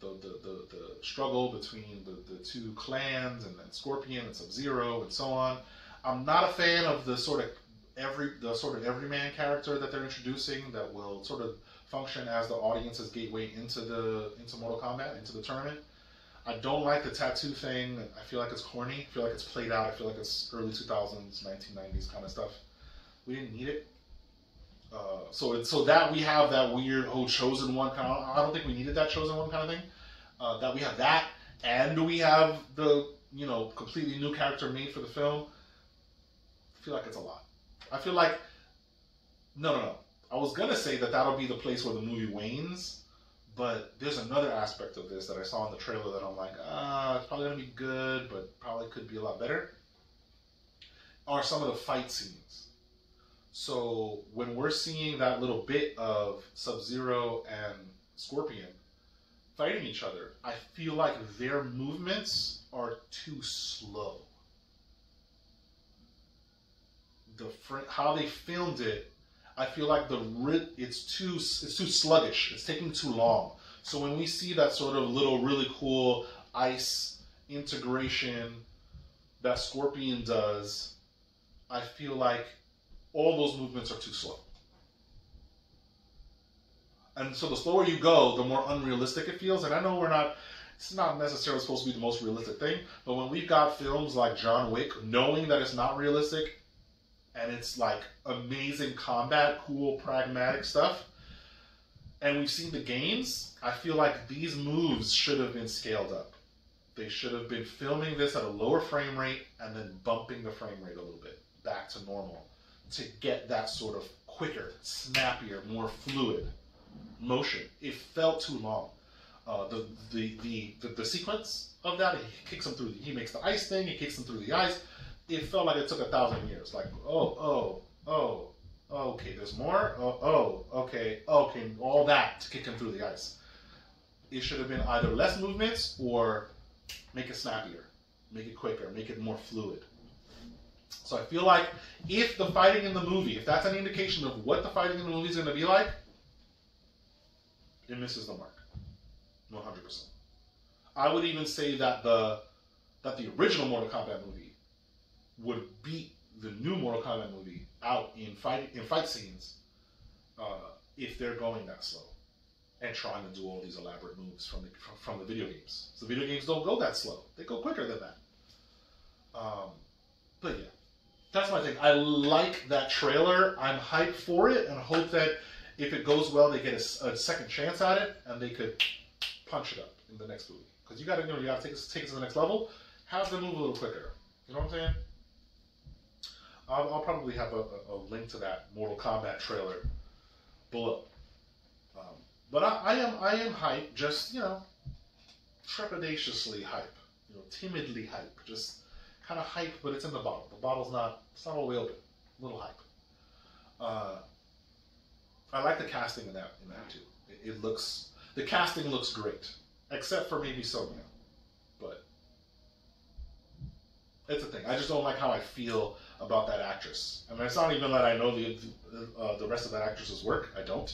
the struggle between the two clans, and then Scorpion and Sub-Zero and so on. I'm not a fan of the sort of everyman character that they're introducing that will sort of function as the audience's gateway into Mortal Kombat, into the tournament. I don't like the tattoo thing. I feel like it's corny. I feel like it's played out. I feel like it's early 2000s, 1990s kind of stuff. We didn't need it. So that we have that weird, chosen one kind of... I don't think we needed that chosen one kind of thing. That we have that, and we have the, you know, completely new character made for the film. I feel like it's a lot. I feel like... No. I was going to say that'll be the place where the movie wanes. But there's another aspect of this that I saw in the trailer that I'm like, it's probably going to be good, but probably could be a lot better, are some of the fight scenes. So when we're seeing that little bit of Sub-Zero and Scorpion fighting each other, I feel like their movements are too slow. How they filmed it, I feel like it's too sluggish. It's taking too long. So when we see that sort of little really cool ice integration that Scorpion does, I feel like all those movements are too slow. And so the slower you go, the more unrealistic it feels. And I know it's not necessarily supposed to be the most realistic thing, but when we've got films like John Wick, knowing that it's not realistic, and it's like amazing combat, cool, pragmatic stuff, and we've seen the games, I feel like these moves should have been scaled up. They should have been filming this at a lower frame rate and then bumping the frame rate a little bit back to normal to get that sort of quicker, snappier, more fluid motion. It felt too long. The sequence of that, he makes the ice thing, he kicks him through the ice. It felt like it took 1,000 years. Like, oh, okay, there's more? Okay, all that to kick him through the ice. It should have been either less movements or make it snappier, make it quicker, make it more fluid. So I feel like if the fighting in the movie, if that's an indication of what the fighting in the movie is going to be like, it misses the mark, 100%. I would even say that the original Mortal Kombat movie would beat the new Mortal Kombat movie out in fight scenes if they're going that slow and trying to do all these elaborate moves from the video games. So video games don't go that slow; they go quicker than that. But yeah, that's my thing. I like that trailer. I'm hyped for it and hope that if it goes well, they get a second chance at it and they could punch it up in the next movie. Because you gotta take it to the next level. Have them move a little quicker. You know what I'm saying? I'll probably have a link to that Mortal Kombat trailer below. But I am hyped, just, you know, trepidatiously hype, you know, timidly hype, just kind of hype, but it's in the bottle. The bottle's not all the way open. A little hype. I like the casting in that too. The casting looks great, except for maybe Sonya, but it's a thing. I just don't like how I feel about that actress. I mean, it's not even that I know the rest of that actress's work. I don't,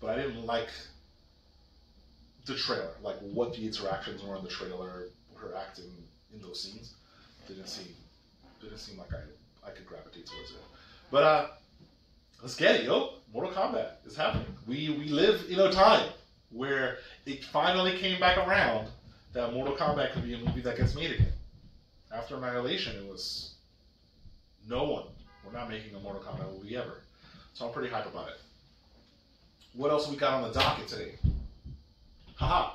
but I didn't like the trailer, like what the interactions were in the trailer, her acting in those scenes. Didn't seem like I could gravitate towards it, but let's get it, yo. Mortal Kombat is happening. We live in a time where it finally came back around that Mortal Kombat could be a movie that gets made again. After Annihilation, it was we're not making a Mortal Kombat movie ever. So I'm pretty hyped about it. What else we got on the docket today? Haha.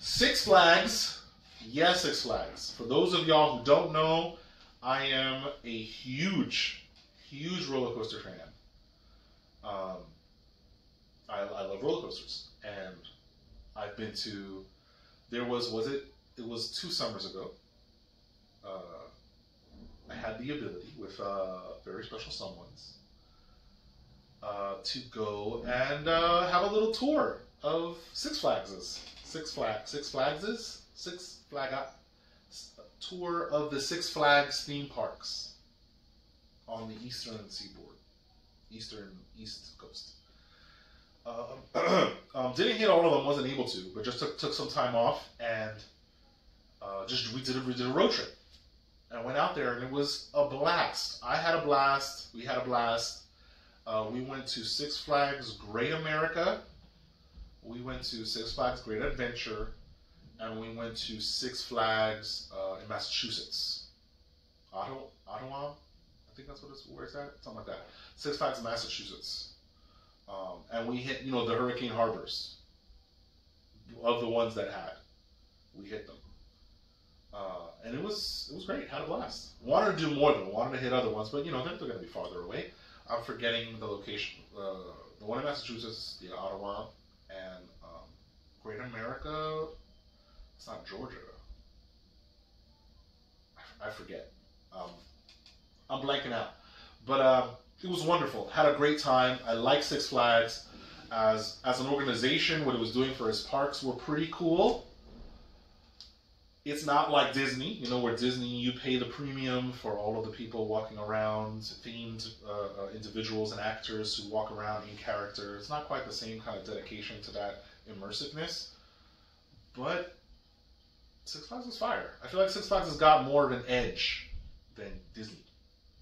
Six Flags. Yes, Six Flags. For those of y'all who don't know, I am a huge roller coaster fan. I love roller coasters, and I've been to. It was 2 summers ago. I had the ability with very special someones to go and have a little tour of tour of the Six Flags theme parks on the eastern seaboard. East coast. Didn't hit all of them, wasn't able to, but just took some time off and we did a road trip. And I went out there and it was a blast. I had a blast. We had a blast. We went to Six Flags Great America. We went to Six Flags Great Adventure. And we went to Six Flags in Massachusetts. Ottawa? I think that's where it's at, something like that. Six Flags, Massachusetts, and we hit the hurricane harbors of the ones that had. We hit them, and it was great. Had a blast. Wanted to do more than wanted to hit other ones, but they're going to be farther away. I'm forgetting the location. The one in Massachusetts, the Ottawa, and Great America. It's not Georgia. I forget. I'm blanking out, But it was wonderful. Had a great time. I like Six Flags as an organization. What it was doing for its parks were pretty cool. It's not like Disney, you know, where Disney, you pay the premium for all of the people walking around, themed individuals and actors who walk around in character. It's not quite the same kind of dedication to that immersiveness. But Six Flags was fire. I feel like Six Flags has got more of an edge than Disney,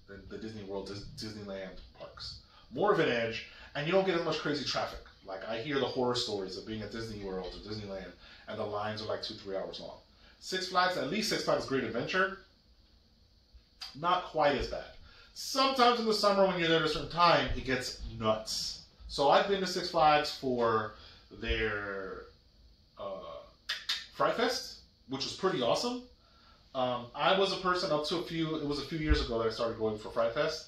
than the Disney World, Disneyland parks. More of an edge, and you don't get as much crazy traffic. Like, I hear the horror stories of being at Disney World or Disneyland, and the lines are like 2-3 hours long. Six Flags, at least Six Flags Great Adventure, not quite as bad. Sometimes in the summer when you're there at a certain time, it gets nuts. So I've been to Six Flags for their Fry Fest, which was pretty awesome. I was a person up to a few years ago that I started going for Fry Fest,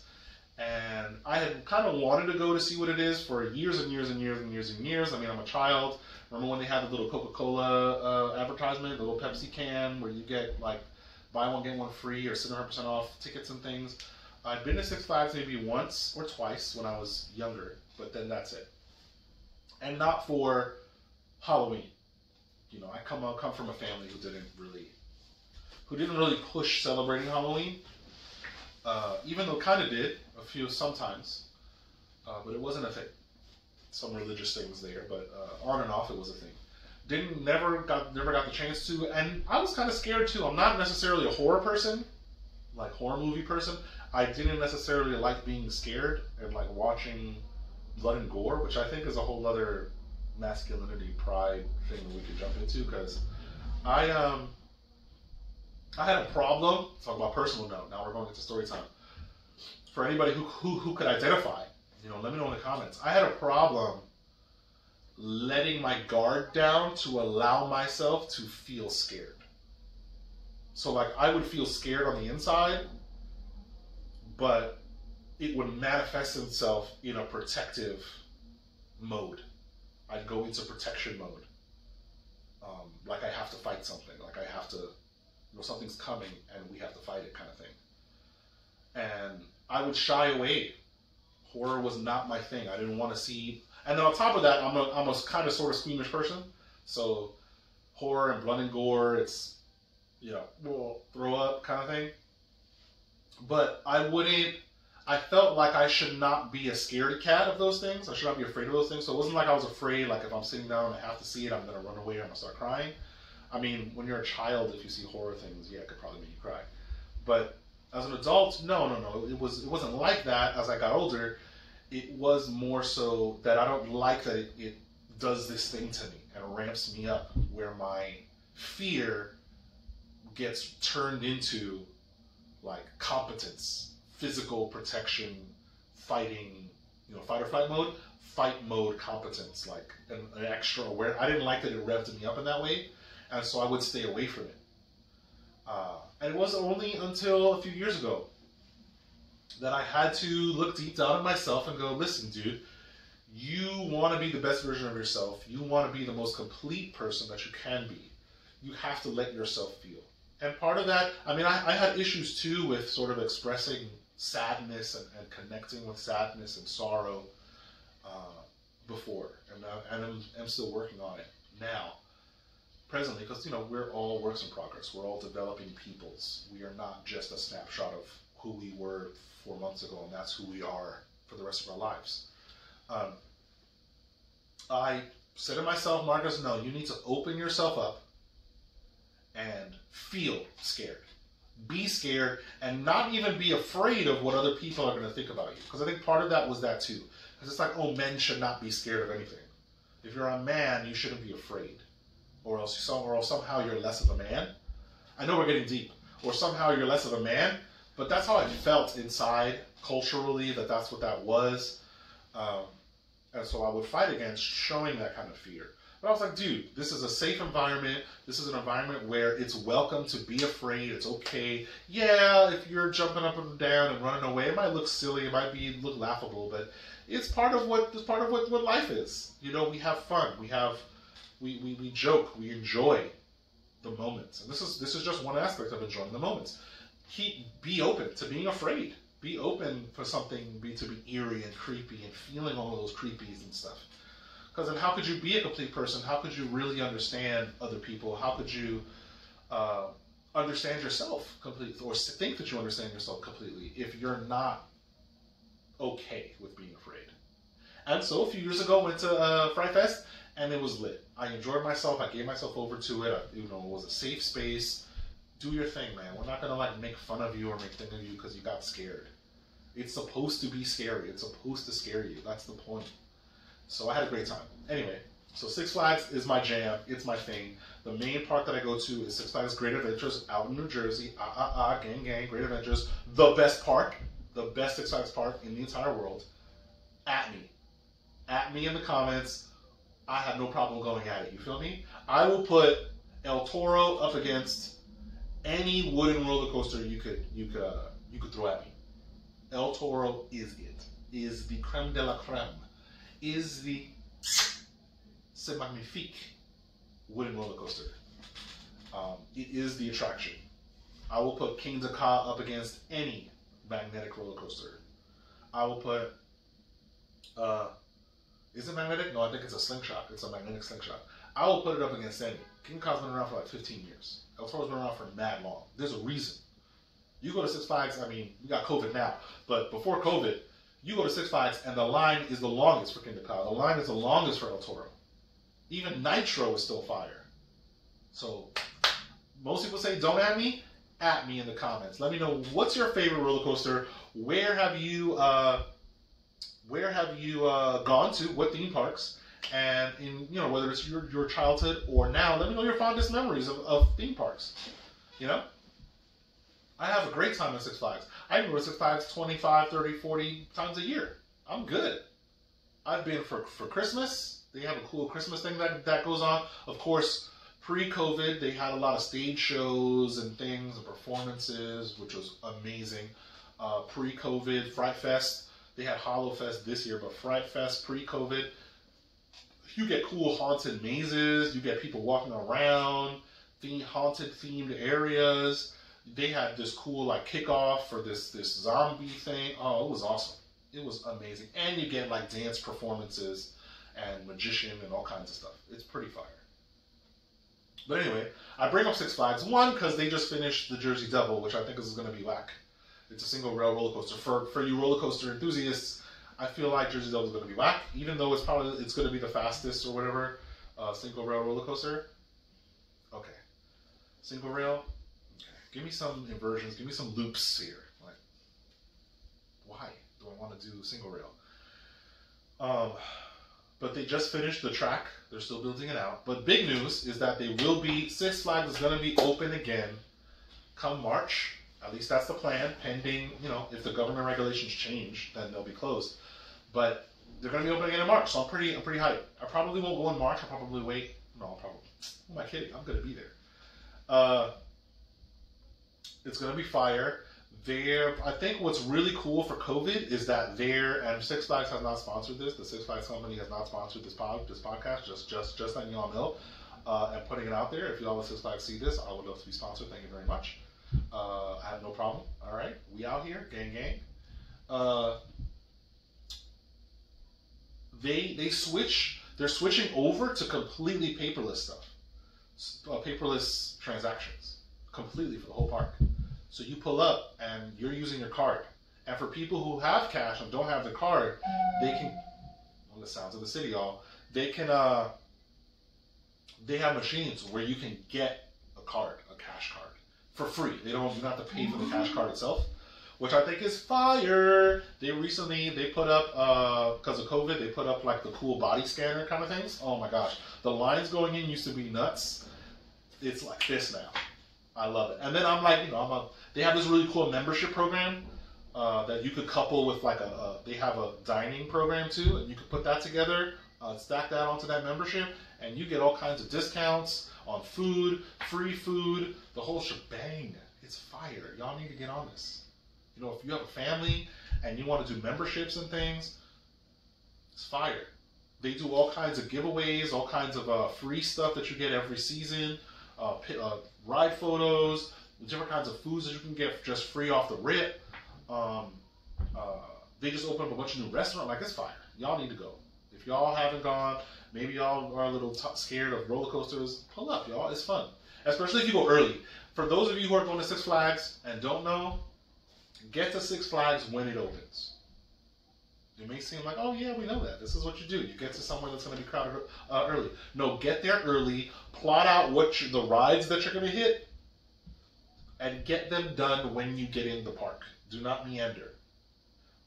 and I had kind of wanted to go to see what it is for years and years and years and years and years. I mean, I'm a child. Remember when they had the little Coca-Cola advertisement, the little Pepsi can, where you get, like, buy one, get one free, or 700% off tickets and things? I'd been to Six Flags maybe once or twice when I was younger, but then that's it. And not for Halloween. You know, I come from a family who didn't really push celebrating Halloween, even though kind of did, sometimes, but it wasn't a thing. Some religious things there, but on and off it was a thing. Never got the chance to, and I was kind of scared too. I'm not necessarily a horror person, like horror movie person. I didn't necessarily like being scared and like watching blood and gore, which I think is a whole other masculinity pride thing that we could jump into, because I had a problem. Talk about personal note. Now we're going into story time. For anybody who could identify, you know, let me know in the comments. I had a problem letting my guard down to allow myself to feel scared. So, like, I would feel scared on the inside, but it would manifest itself in a protective mode. I'd go into protection mode. Like, I have to fight something. Like, I have to, you know, something's coming and we have to fight it kind of thing. And I would shy away. Horror was not my thing. I didn't want to see. And then on top of that, I'm a kind of sort of squeamish person. So horror and blood and gore, it's, you know, we'll throw up kind of thing. But I felt like I should not be a scaredy cat of those things. I should not be afraid of those things. So it wasn't like I was afraid, like if I'm sitting down and I have to see it, I'm going to run away or I'm going to start crying. I mean, when you're a child, if you see horror things, yeah, it could probably make you cry. But as an adult, no. It wasn't like that. As I got older, it was more so that I don't like that it does this thing to me and ramps me up, where my fear gets turned into like competence, physical protection, fighting, you know, fight or flight mode, competence, like an extra awareness. I didn't like that it revved me up in that way, and so I would stay away from it. And it was only until a few years ago that I had to look deep down at myself and go, listen, dude, you want to be the best version of yourself. You want to be the most complete person that you can be. You have to let yourself feel. And part of that, I mean, I had issues too with sort of expressing sadness and connecting with sadness and sorrow before. And I'm still working on it now. Presently, because, you know, we're all works in progress. We're all developing peoples. We are not just a snapshot of who we were 4 months ago, and that's who we are for the rest of our lives. I said to myself, Marcus, no, you need to open yourself up and feel scared. Be scared and not even be afraid of what other people are going to think about you. Because I think part of that was that, too. Because it's like, oh, men should not be scared of anything. If you're a man, you shouldn't be afraid. Or else somehow you're less of a man. I know we're getting deep. Or somehow you're less of a man. But that's how I felt inside, culturally, that's what that was. And so I would fight against showing that kind of fear. But I was like, dude, this is a safe environment. This is an environment where it's welcome to be afraid. It's okay. Yeah, if you're jumping up and down and running away, it might look silly. It might look laughable. But it's part of what life is. You know, we have fun. We joke, we enjoy the moments. And this is just one aspect of enjoying the moments. Be open to being afraid. be open for something to be eerie and creepy and feeling all those creepies and stuff. Because then how could you be a complete person? How could you really understand other people? How could you understand yourself completely, or think that you understand yourself completely, if you're not okay with being afraid? And so a few years ago, I went to Fry Fest, and it was lit. I enjoyed myself. I gave myself over to it. It was a safe space. Do your thing, man. We're not going to make fun of you or make fun of you because you got scared. It's supposed to be scary. It's supposed to scare you. That's the point. So I had a great time. Anyway, so Six Flags is my jam. It's my thing. The main park that I go to is Six Flags Great Adventures out in New Jersey. Gang, gang, Great Adventures. The best park. The best Six Flags park in the entire world. At me. At me in the comments. I have no problem going at it. You feel me? I will put El Toro up against any wooden roller coaster you could throw at me. El Toro is it. Is the creme de la creme. Is the c'est magnifique wooden roller coaster. It is the attraction. I will put Kingda Ka up against any magnetic roller coaster. I will put is it magnetic? No, I think it's a slingshot. It's a magnetic slingshot. I will put it up against any. King Ka's been around for 15 years. El Toro's been around for mad long. There's a reason. You go to Six Flags, I mean, we got COVID now, but before COVID, you go to Six Flags and the line is the longest for Kingda Ka. The line is the longest for El Toro. Even Nitro is still fire. So, most people say, don't at me in the comments. Let me know, what's your favorite roller coaster? Where have you gone to? What theme parks? And in whether it's your childhood or now, let me know your fondest memories of theme parks. I have a great time at Six Flags. I go to Six Flags 25, 30, 40 times a year. I'm good. I've been for Christmas. They have a cool Christmas thing that goes on. Of course, pre-COVID, they had a lot of stage shows and things and performances, which was amazing. Pre-COVID, Fright Fest. They had Hollow Fest this year, but Fright Fest pre-COVID. You get cool haunted mazes. You get people walking around, haunted themed areas. They had this cool kickoff for this zombie thing. Oh, it was awesome. It was amazing. And you get dance performances and magician and all kinds of stuff. It's pretty fire. But anyway, I bring up Six Flags. One, because they just finished the Jersey Devil, which I think is going to be whack. It's a single rail roller coaster. For you roller coaster enthusiasts, I feel like Jersey Devil is going to be whack, even though it's going to be the fastest or whatever single rail roller coaster. Okay, single rail. Okay. Give me some inversions. Give me some loops here. Why do I want to do single rail? But they just finished the track. They're still building it out. But big news is that they will be Six Flags is going to be open again come March. At least that's the plan, pending, if the government regulations change, then they'll be closed. But they're going to be opening again in March, so I'm pretty hyped. I probably won't go in March. I'll probably wait. Who am I kidding? I'm going to be there. It's going to be fire. I think what's really cool for COVID is that and Six Flags has not sponsored this. The Six Flags company has not sponsored this podcast, just letting y'all know, and putting it out there. If y'all at Six Flags see this, I would love to be sponsored. Thank you very much. I have no problem. All right, we out here, gang, gang. They're switching over to completely paperless stuff, paperless transactions, completely for the whole park. So you pull up and you're using your card. And for people who have cash and don't have the card, they can. Well, the sounds of the city, y'all. They can. They have machines where you can get a card, a cash card. For free. You don't have to pay for the cash card itself, which I think is fire. They put up, because of COVID, they put up the cool body scanner kind of things. Oh my gosh. The lines going in used to be nuts. It's like this now. I love it. And then they have this really cool membership program that you could couple with they have a dining program too, and you could put that together, stack that onto that membership, and you get all kinds of discounts on food, free food, the whole shebang. It's fire. Y'all need to get on this. If you have a family and you want to do memberships and things, it's fire. They do all kinds of giveaways, all kinds of free stuff that you get every season, ride photos, different kinds of foods that you can get just free off the rip. They just opened up a bunch of new restaurants. Like, it's fire. Y'all need to go. If y'all haven't gone, maybe y'all are a little scared of roller coasters. Pull up, y'all. It's fun. Especially if you go early. For those of you who are going to Six Flags and don't know, get to Six Flags when it opens. It may seem like, oh yeah, we know that. This is what you do. You get to somewhere that's going to be crowded early. No, get there early. Plot out what the rides that you're going to hit, and get them done when you get in the park. Do not meander,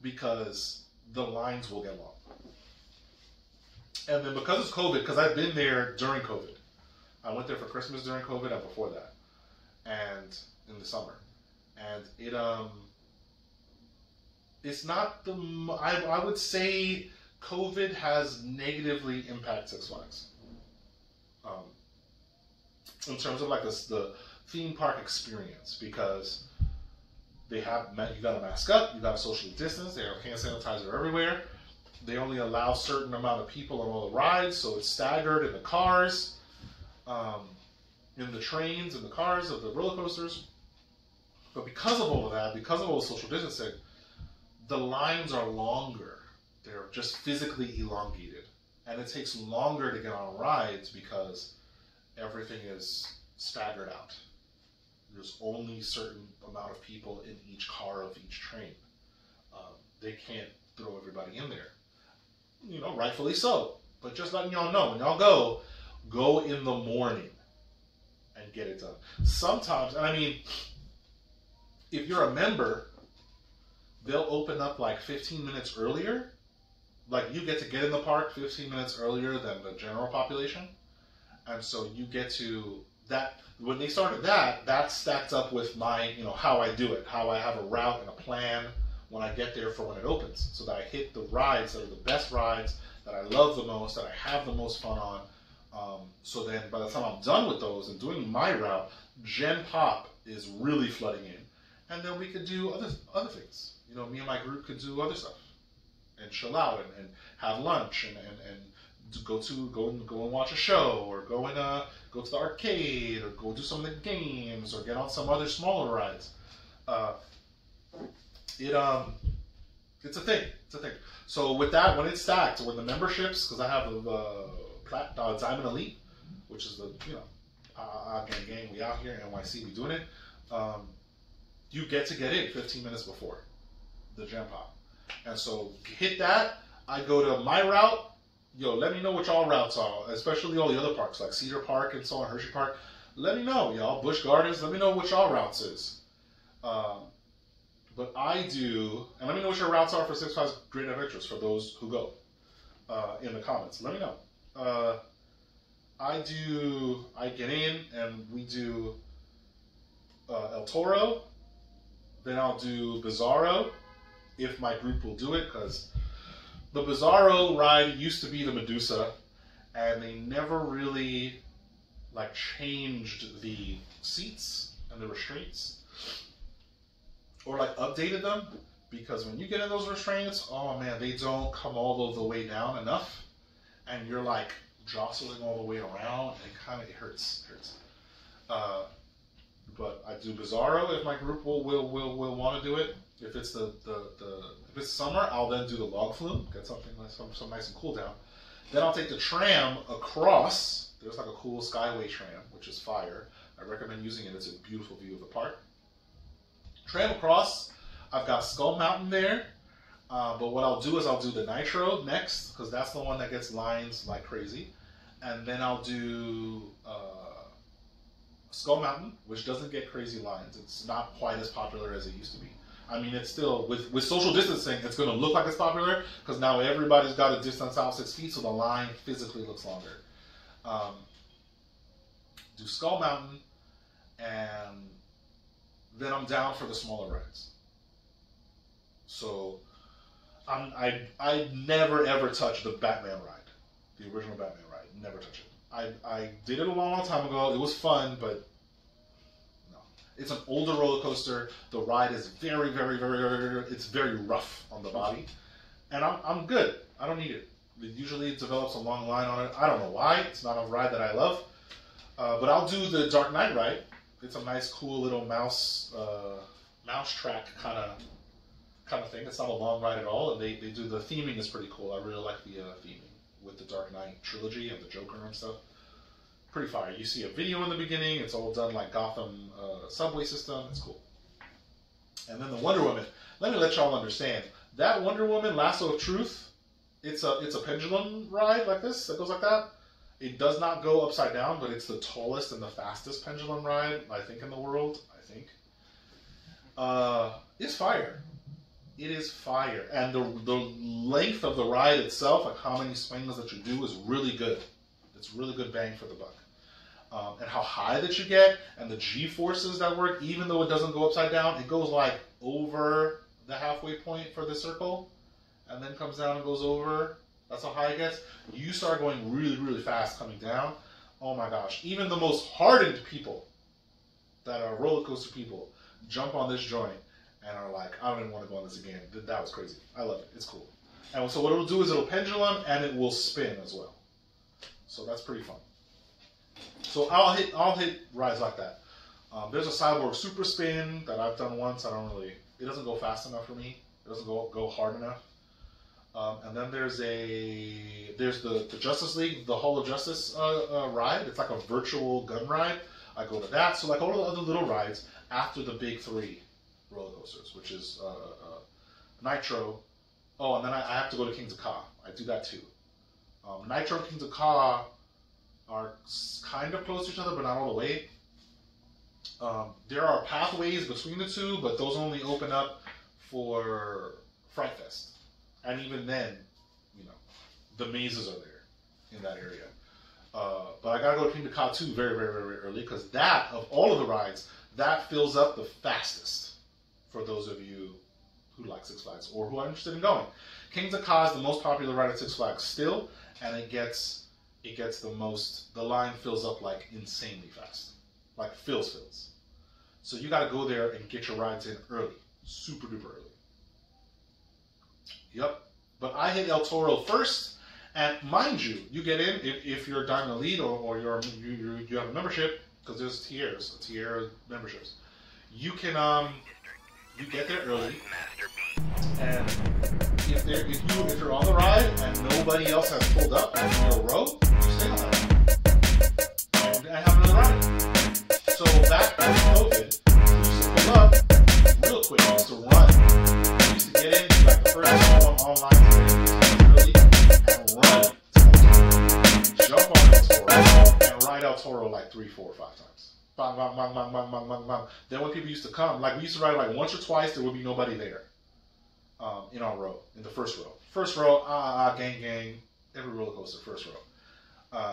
because the lines will get long. And then because it's COVID, because I've been there during COVID. I went there for Christmas during COVID and before that, and in the summer, and it It's not the... I would say COVID has negatively impacted Six Flags. In terms of like the theme park experience, because they have... You gotta mask up, you gotta socially distance, they have hand sanitizer everywhere. They only allow a certain amount of people on all the rides, so it's staggered in the cars, in the trains, in the cars of the roller coasters. But because of all of that, because of all the social distancing, the lines are longer. They're just physically elongated. And it takes longer to get on rides because everything is staggered out. There's only a certain amount of people in each car of each train. They can't throw everybody in there. You know, rightfully so. But just letting y'all know, when y'all go in the morning and get it done. Sometimes, and I mean, if you're a member, they'll open up like 15 minutes earlier. Like, you get to get in the park 15 minutes earlier than the general population. And so you get to that. When they started that stacked up with my, how I do it, how I have a route and a plan when I get there for when it opens, so that I hit the rides that are the best rides, that I love the most, that I have the most fun on. So then by the time I'm done with those and doing my route, Gen Pop is really flooding in. And then we could do other things. Me and my group could do other stuff and chill out and have lunch and go and watch a show, or go to the arcade, or go do some of the games, or get on some other smaller rides. It's a thing. So with that, when it's stacked, when the memberships, because I have the Diamond Elite, which is the gang, we out here NYC, we doing it. You get to get in 15 minutes before the Jam Pop. And so hit that. I go to my route. Yo, let me know what y'all routes are, especially all the other parks, like Cedar Park and so on, Hershey Park. Let me know, y'all. Busch Gardens, let me know what y'all routes is. But I do, and let me know what your routes are for Six Flags Great Adventures for those who go in the comments. Let me know. I get in and we do El Toro. Then I'll do Bizarro, if my group will do it, because the Bizarro ride used to be the Medusa, and they never really, changed the seats and the restraints, or, updated them, because when you get in those restraints, oh, man, they don't come all of the way down enough, and you're, jostling all the way around, and it hurts. But I do Bizarro if my group will want to do it. If it's if it's summer, I'll then do the log flume, get something some nice and cool down. Then I'll take the tram across. There's a cool skyway tram, which is fire. I recommend using it. It's a beautiful view of the park. Tram across. I've got Skull Mountain there. But what I'll do is I'll do the Nitro next, because that's the one that gets lines like crazy. And then I'll do Skull Mountain, which doesn't get crazy lines. It's not quite as popular as it used to be. I mean, it's still, with social distancing, it's going to look like it's popular, because now everybody's got to distance out 6 feet, so the line physically looks longer. Do Skull Mountain, and then I'm down for the smaller rides. So, I never, ever touch the Batman ride, the original Batman ride. Never touch it. I did it a long time ago. It was fun, but no. It's an older roller coaster. The ride is very, very, very, very, it's very rough on the body. And I'm good. I don't need it. It usually develops a long line on it. I don't know why. It's not a ride that I love. But I'll do the Dark Knight ride. It's a nice, cool little mouse track kind of kind of thing. It's not a long ride at all, and they do the theming is pretty cool. I really like the theming with the Dark Knight trilogy and the Joker and stuff. Pretty fire. You see a video in the beginning. It's all done like Gotham subway system. It's cool. And then the Wonder Woman. Let me let y'all understand that Wonder Woman Lasso of Truth. It's a pendulum ride like this that goes like that. It does not go upside down, but it's the tallest and the fastest pendulum ride I think in the world. I think. It's fire. It is fire, and the length of the ride itself, like how many swings that you do, is really good. It's really good bang for the buck. And how high that you get, and the G-forces that work, even though it doesn't go upside down, it goes like over the halfway point for the circle, and then comes down and goes over. That's how high it gets. You start going really, really fast coming down. Oh my gosh. Even the most hardened people that are roller coaster people jump on this joint and are like, I don't even want to go on this again. That was crazy. I love it. It's cool. And so what it'll do is it'll pendulum and it will spin as well. So that's pretty fun. So I'll hit rides like that. There's a Cyborg Super Spin that I've done once. It doesn't go fast enough for me. It doesn't go hard enough. And then there's the Justice League, the Hall of Justice ride. It's like a virtual gun ride. I go to that. So like all the other little rides after the big three roller coasters, which is Nitro. Oh, and then I have to go to Kingda Ka. I do that too. Nitro and Kingda Ka are kind of close to each other, but not all the way. There are pathways between the two, but those only open up for Fright Fest. And even then, the mazes are there in that area. But I got to go to Kingda Ka too very, very, very early, because that, of all of the rides, that fills up the fastest for those of you who like Six Flags or who are interested in going. Kingda Ka is the most popular ride at Six Flags still, and it gets the most. The line fills up like insanely fast, like fills. So you got to go there and get your rides in early, super duper early. Yep. But I hit El Toro first, and mind you, you get in if you're a Diamond Elite or you have a membership, because there's tier memberships. You can you get there early, and if you're on the ride and nobody else has pulled up in your row, you stay on that ride and have another ride. So back in COVID, we used to pull up real quick. We used to run. We used to get in like the first one online early and run to jump on El Toro and ride El Toro like 3, 4, 5 times. Then when people used to come, like we used to ride like once or twice, there would be nobody there in our row, in the first row. First row, gang, every roller coaster, first row.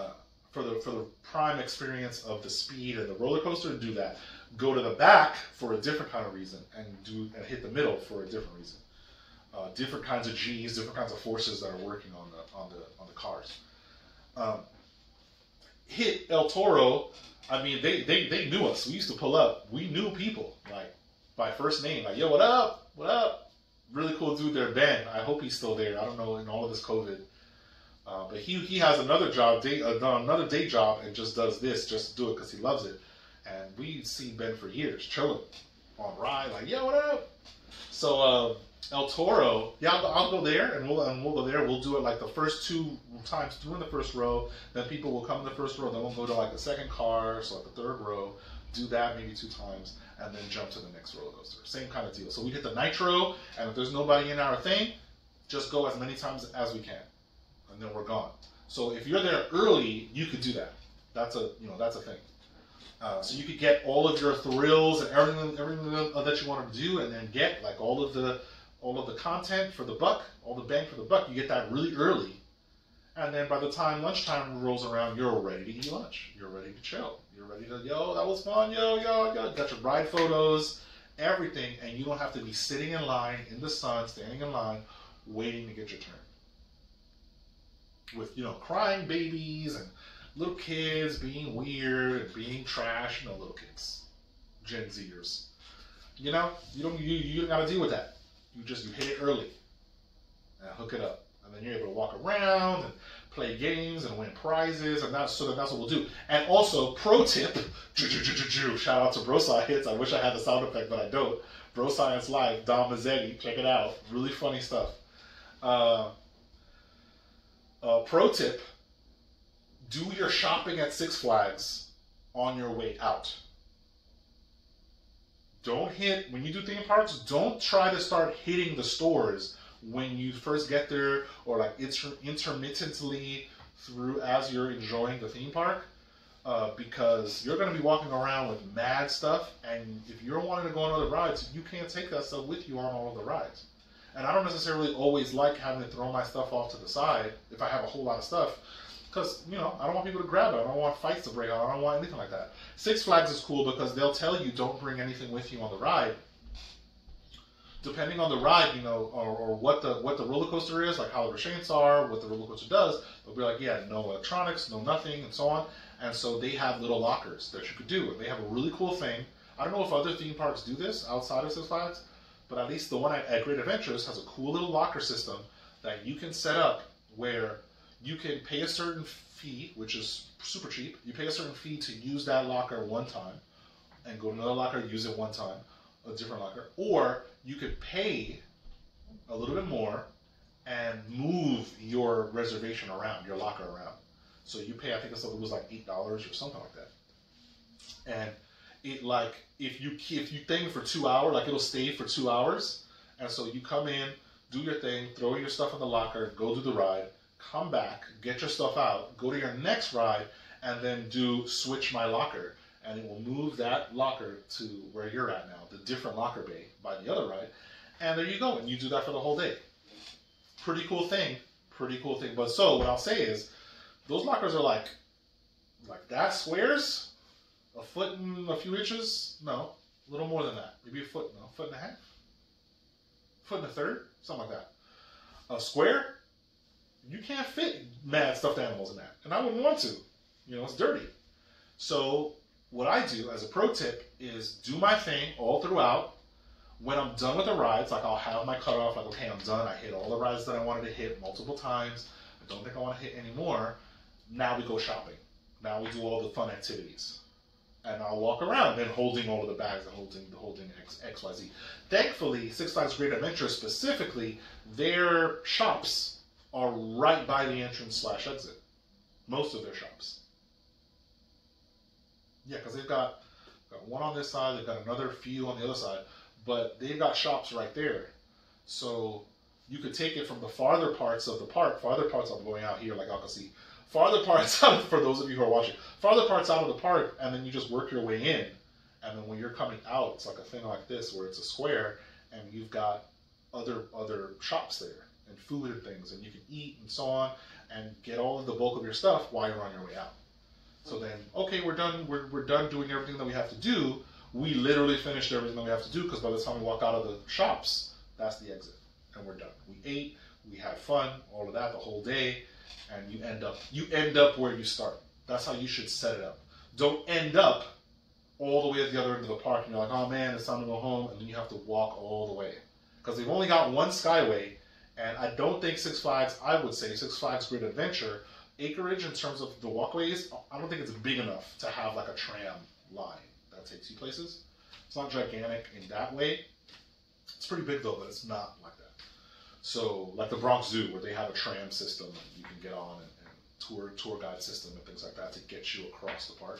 For the prime experience of the speed and the roller coaster, do that. Go to the back for a different kind of reason, and hit the middle for a different reason. Different kinds of G's, different kinds of forces that are working on the cars. Hit El Toro. I mean, they knew us. We used to pull up. We knew people, like, by first name. Like, yo, what up? What up? Really cool dude there, Ben. I hope he's still there. I don't know in all of this COVID. But he has another job, another day job, and just does this, just do it because he loves it. And we've seen Ben for years, chilling on ride, like, yo, what up? So El Toro, yeah, I'll go there, and we'll go there. We'll do it like the first 2 times through in the first row. Then people will come in the first row. Then we'll go to like the second car, so like the third row. Do that maybe 2 times, and then jump to the next roller coaster. Same kind of deal. So we hit the Nitro, and if there's nobody in our thing, just go as many times as we can, and then we're gone. So if you're there early, you could do that. That's a thing. So you could get all of your thrills and everything that you want to do, and then get like all of the content for the buck, all the bang for the buck. You get that really early, and then by the time lunchtime rolls around, you're ready to eat lunch. You're ready to chill. You're ready to, yo, that was fun, yo. Got your ride photos, everything, and you don't have to be sitting in line in the sun, standing in line, waiting to get your turn. With, crying babies and little kids being weird and being trash. No, little kids, Gen Zers. You don't gotta deal with that. You hit it early and hook it up. And then you're able to walk around and play games and win prizes, and that's what we'll do. And also, pro tip, shout out to Bro Science. I wish I had the sound effect, but I don't. Bro Science Live, Don Mazzetti, check it out. Really funny stuff. Pro tip, do your shopping at Six Flags on your way out. Don't hit, when you do theme parks, don't try to start hitting the stores when you first get there, or like intermittently through as you're enjoying the theme park, because you're going to be walking around with mad stuff, and if you're wanting to go on other rides, you can't take that stuff with you on all of the rides. And I don't necessarily always like having to throw my stuff off to the side if I have a whole lot of stuff, because, you know, I don't want people to grab it. I don't want fights to break out. I don't want anything like that. Six Flags is cool because they'll tell you don't bring anything with you on the ride. Depending on the ride, you know, or what the roller coaster is, like how the restraints are, what the roller coaster does, they'll be like, yeah, no electronics, no nothing, and so on. And so they have little lockers that you could do. And they have a really cool thing. I don't know if other theme parks do this outside of Six Flags, but at least the one at Great Adventures has a cool little locker system that you can set up where you can pay a certain fee, which is super cheap. You pay a certain fee to use that locker one time and go to another locker, use it one time, a different locker. Or you could pay a little bit more and move your reservation around, your locker around. So you pay, I think it was like $8 or something like that. And it, like, if you thing for 2 hours, like, it'll stay for 2 hours. And so you come in, do your thing, throw your stuff in the locker, go do the ride, come back, get your stuff out, go to your next ride, and then switch my locker. And it will move that locker to where you're at now, the different locker bay by the other ride. And there you go. And you do that for the whole day. Pretty cool thing. Pretty cool thing. But so what I'll say is those lockers are like that squares, a foot and a few inches. No, a little more than that. Maybe a foot, no, foot and a half, foot and a third, something like that. A square. You can't fit mad stuffed animals in that. And I wouldn't want to. You know, it's dirty. So what I do as a pro tip is do my thing all throughout. When I'm done with the rides, like, I'll have my cutoff, like, okay, I'm done. I hit all the rides that I wanted to hit multiple times. I don't think I want to hit any more. Now we go shopping. Now we do all the fun activities. And I'll walk around and holding all of the bags and holding XYZ. Thankfully, Six Flags Great Adventure specifically, their shops are right by the entrance/exit. Most of their shops. Yeah, because they've got one on this side, they've got another few on the other side, but they've got shops right there. So you could take it from the farther parts of the park, farther parts I'm going out here, like I can see, farther parts out, for those of you who are watching, farther parts out of the park, and then you just work your way in. And then when you're coming out, it's like a thing like this where it's a square, and you've got other shops there and food and things, and you can eat and so on, and get all of the bulk of your stuff while you're on your way out. So then, okay, we're done. We're done doing everything that we have to do. We literally finished everything that we have to do, because by the time we walk out of the shops, that's the exit, and we're done. We ate, we had fun, all of that, the whole day, and you end up where you start. That's how you should set it up. Don't end up all the way at the other end of the park, and you're like, oh man, it's time to go home, and then you have to walk all the way, because they've only got one Skyway, and I don't think Six Flags. I would say Six Flags Great Adventure. Acreage in terms of the walkways, I don't think it's big enough to have like a tram line that takes you places. It's not gigantic in that way. It's pretty big though, but it's not like that. So like the Bronx Zoo, where they have a tram system and you can get on and tour guide system and things like that to get you across the park,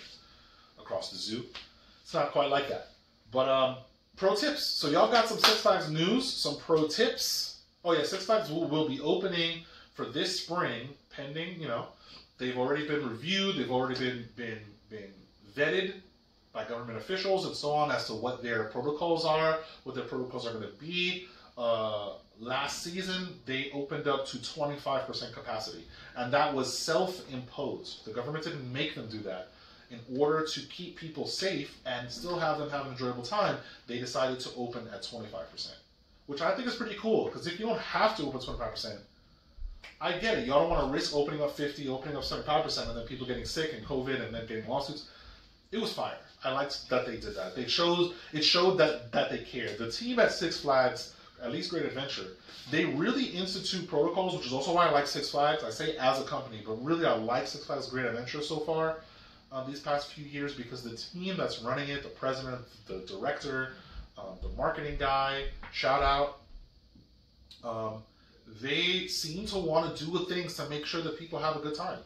across the zoo. It's not quite like that. But pro tips. So y'all got some Six Flags news, some pro tips. Oh yeah, Six Flags will be opening for this spring, pending, you know, they've already been reviewed, they've already been vetted by government officials and so on as to what their protocols are, going to be. Last season, they opened up to 25% capacity, and that was self-imposed. The government didn't make them do that. In order to keep people safe and still have them have an enjoyable time, they decided to open at 25%, which I think is pretty cool, because if you don't have to open 25%, I get it. Y'all don't want to risk opening up 50%, opening up 75%, and then people getting sick and COVID and then getting lawsuits. It was fire. I liked that they did that. It showed that they cared. The team at Six Flags at least Great Adventure, they really institute protocols, which is also why I like Six Flags. I say as a company, but really I like Six Flags Great Adventure so far these past few years, because the team that's running it, the president, the director, the marketing guy, shout out, they seem to want to do the things to make sure that people have a good time.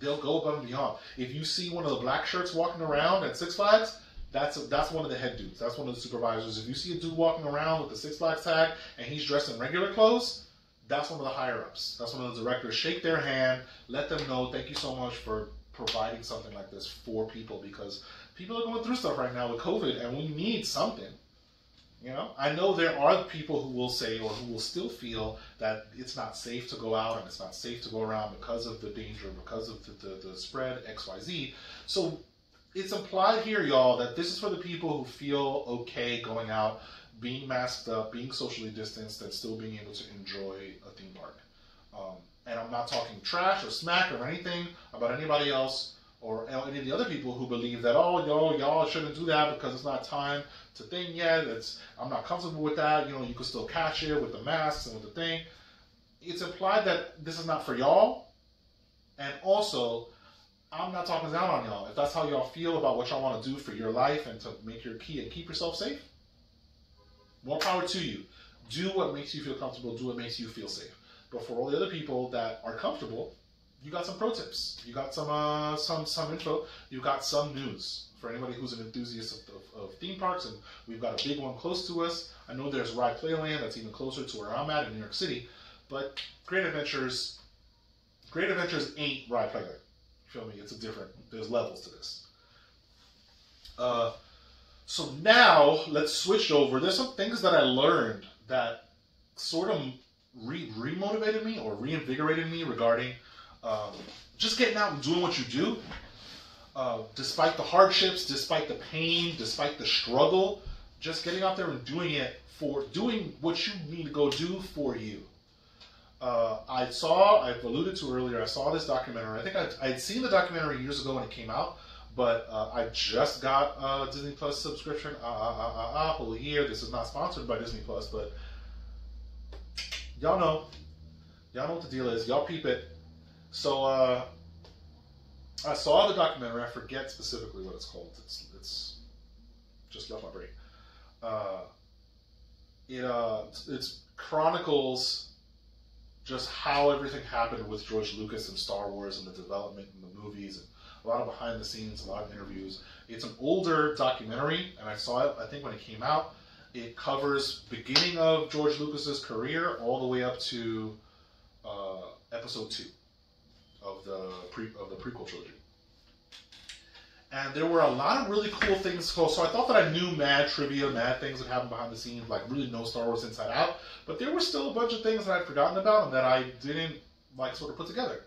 They'll go above and beyond. If you see one of the black shirts walking around at Six Flags, that's one of the head dudes. That's one of the supervisors. If you see a dude walking around with the Six Flags tag and he's dressed in regular clothes, that's one of the higher-ups. That's one of the directors. Shake their hand. Let them know, thank you so much for providing something like this for people, because people are going through stuff right now with COVID, and we need something. You know, I know there are people who will say, or who will still feel, that it's not safe to go out and it's not safe to go around because of the danger, because of the spread, XYZ. So it's implied here, y'all, that this is for the people who feel okay going out, being masked up, being socially distanced, and still being able to enjoy a theme park. And I'm not talking trash or smack or anything about anybody else or any of the other people who believe that, oh, y'all shouldn't do that because it's not time to thing yet. I'm not comfortable with that. You know, you can still catch it with the masks and with the thing. It's implied that this is not for y'all. And also, I'm not talking down on y'all. If that's how y'all feel about what y'all want to do for your life and to make your key and keep yourself safe, more power to you. Do what makes you feel comfortable. Do what makes you feel safe. But for all the other people that are comfortable, you got some pro tips. You got some info. You got some news for anybody who's an enthusiast of theme parks. And we've got a big one close to us. I know there's Ride Playland that's even closer to where I'm at in New York City. But Great Adventures ain't Ride Playland. Feel me? It's a different. There's levels to this. So now let's switch over. There's some things that I learned that sort of remotivated me or reinvigorated me regarding just getting out and doing what you do, despite the hardships, despite the pain, despite the struggle. Just getting out there and doing it for doing what you need to go do for you. I've alluded to earlier, I saw this documentary. I think I'd seen the documentary years ago when it came out, but I just got a Disney Plus subscription. Whole year. This is not sponsored by Disney Plus, but y'all know what the deal is. Y'all peep it. So I saw the documentary. I forget specifically what it's called. It's just left my brain. It chronicles just how everything happened with George Lucas and Star Wars and the development and the movies, and a lot of behind the scenes, a lot of interviews. It's an older documentary, and I saw it, I think, when it came out. It covers beginning of George Lucas's career all the way up to episode 2 of the prequel trilogy. And there were a lot of really cool things. So I thought that I knew mad trivia, mad things that happened behind the scenes, like really know Star Wars inside out. But there were still a bunch of things that I'd forgotten about and that I didn't sort of put together.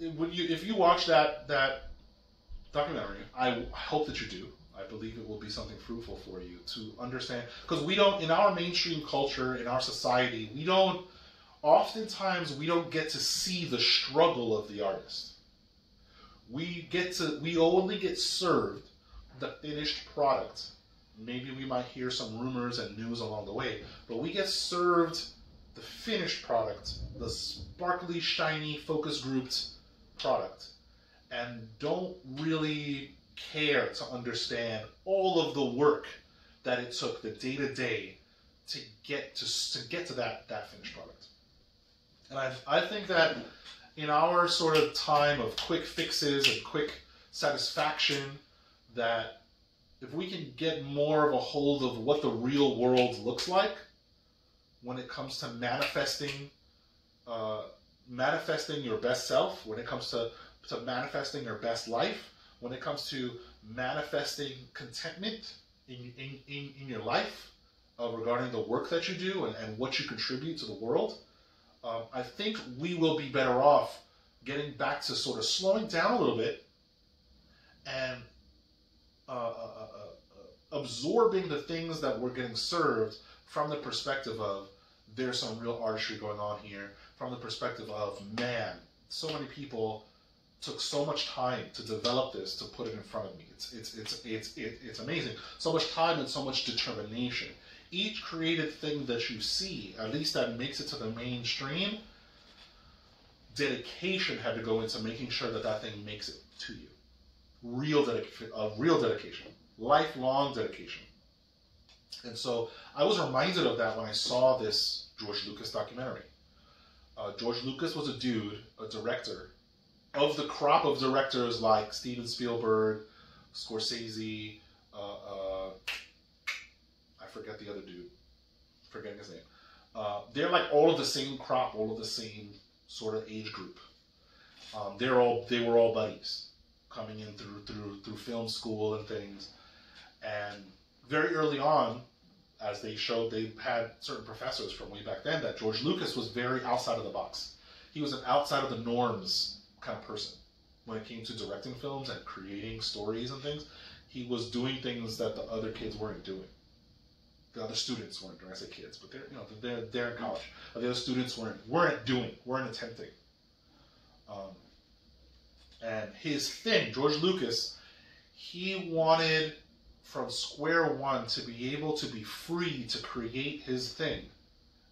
If you watch that documentary, I hope that you do. I believe it will be something fruitful for you to understand. Because we don't, in our mainstream culture, in our society, we don't get to see the struggle of the artist. We only get served the finished product. Maybe we might hear some rumors and news along the way, but we get served the finished product, the sparkly, shiny, focus-grouped product, and don't really care to understand all of the work that it took, the day-to-day, to get to that finished product. And I think that in our sort of time of quick fixes and quick satisfaction, that if we can get more of a hold of what the real world looks like when it comes to manifesting your best self, when it comes to manifesting your best life, when it comes to manifesting contentment in your life regarding the work that you do and what you contribute to the world, I think we will be better off getting back to sort of slowing down a little bit and absorbing the things that we're getting served from the perspective of there's some real artistry going on here, from the perspective of, man, so many people took so much time to develop this, to put it in front of me. It's amazing. So much time and so much determination. Each creative thing that you see, at least that makes it to the mainstream, dedication had to go into making sure that that thing makes it to you. Real dedication. Lifelong dedication. And so I was reminded of that when I saw this George Lucas documentary. George Lucas was a dude, a director, of the crop of directors like Steven Spielberg, Scorsese, I forget the other dude, forgetting his name. They're like all of the same crop, all of the same sort of age group. They were all buddies coming in through film school and things. And very early on, as they showed, they had certain professors from way back then that George Lucas was very outside of the box. He was an outside of the norms kind of person. When it came to directing films and creating stories and things, he was doing things that the other kids weren't doing. The other students weren't doing. I say kids, but they're in college. The other students weren't attempting. And his thing, George Lucas, he wanted from square one to be able to be free to create his thing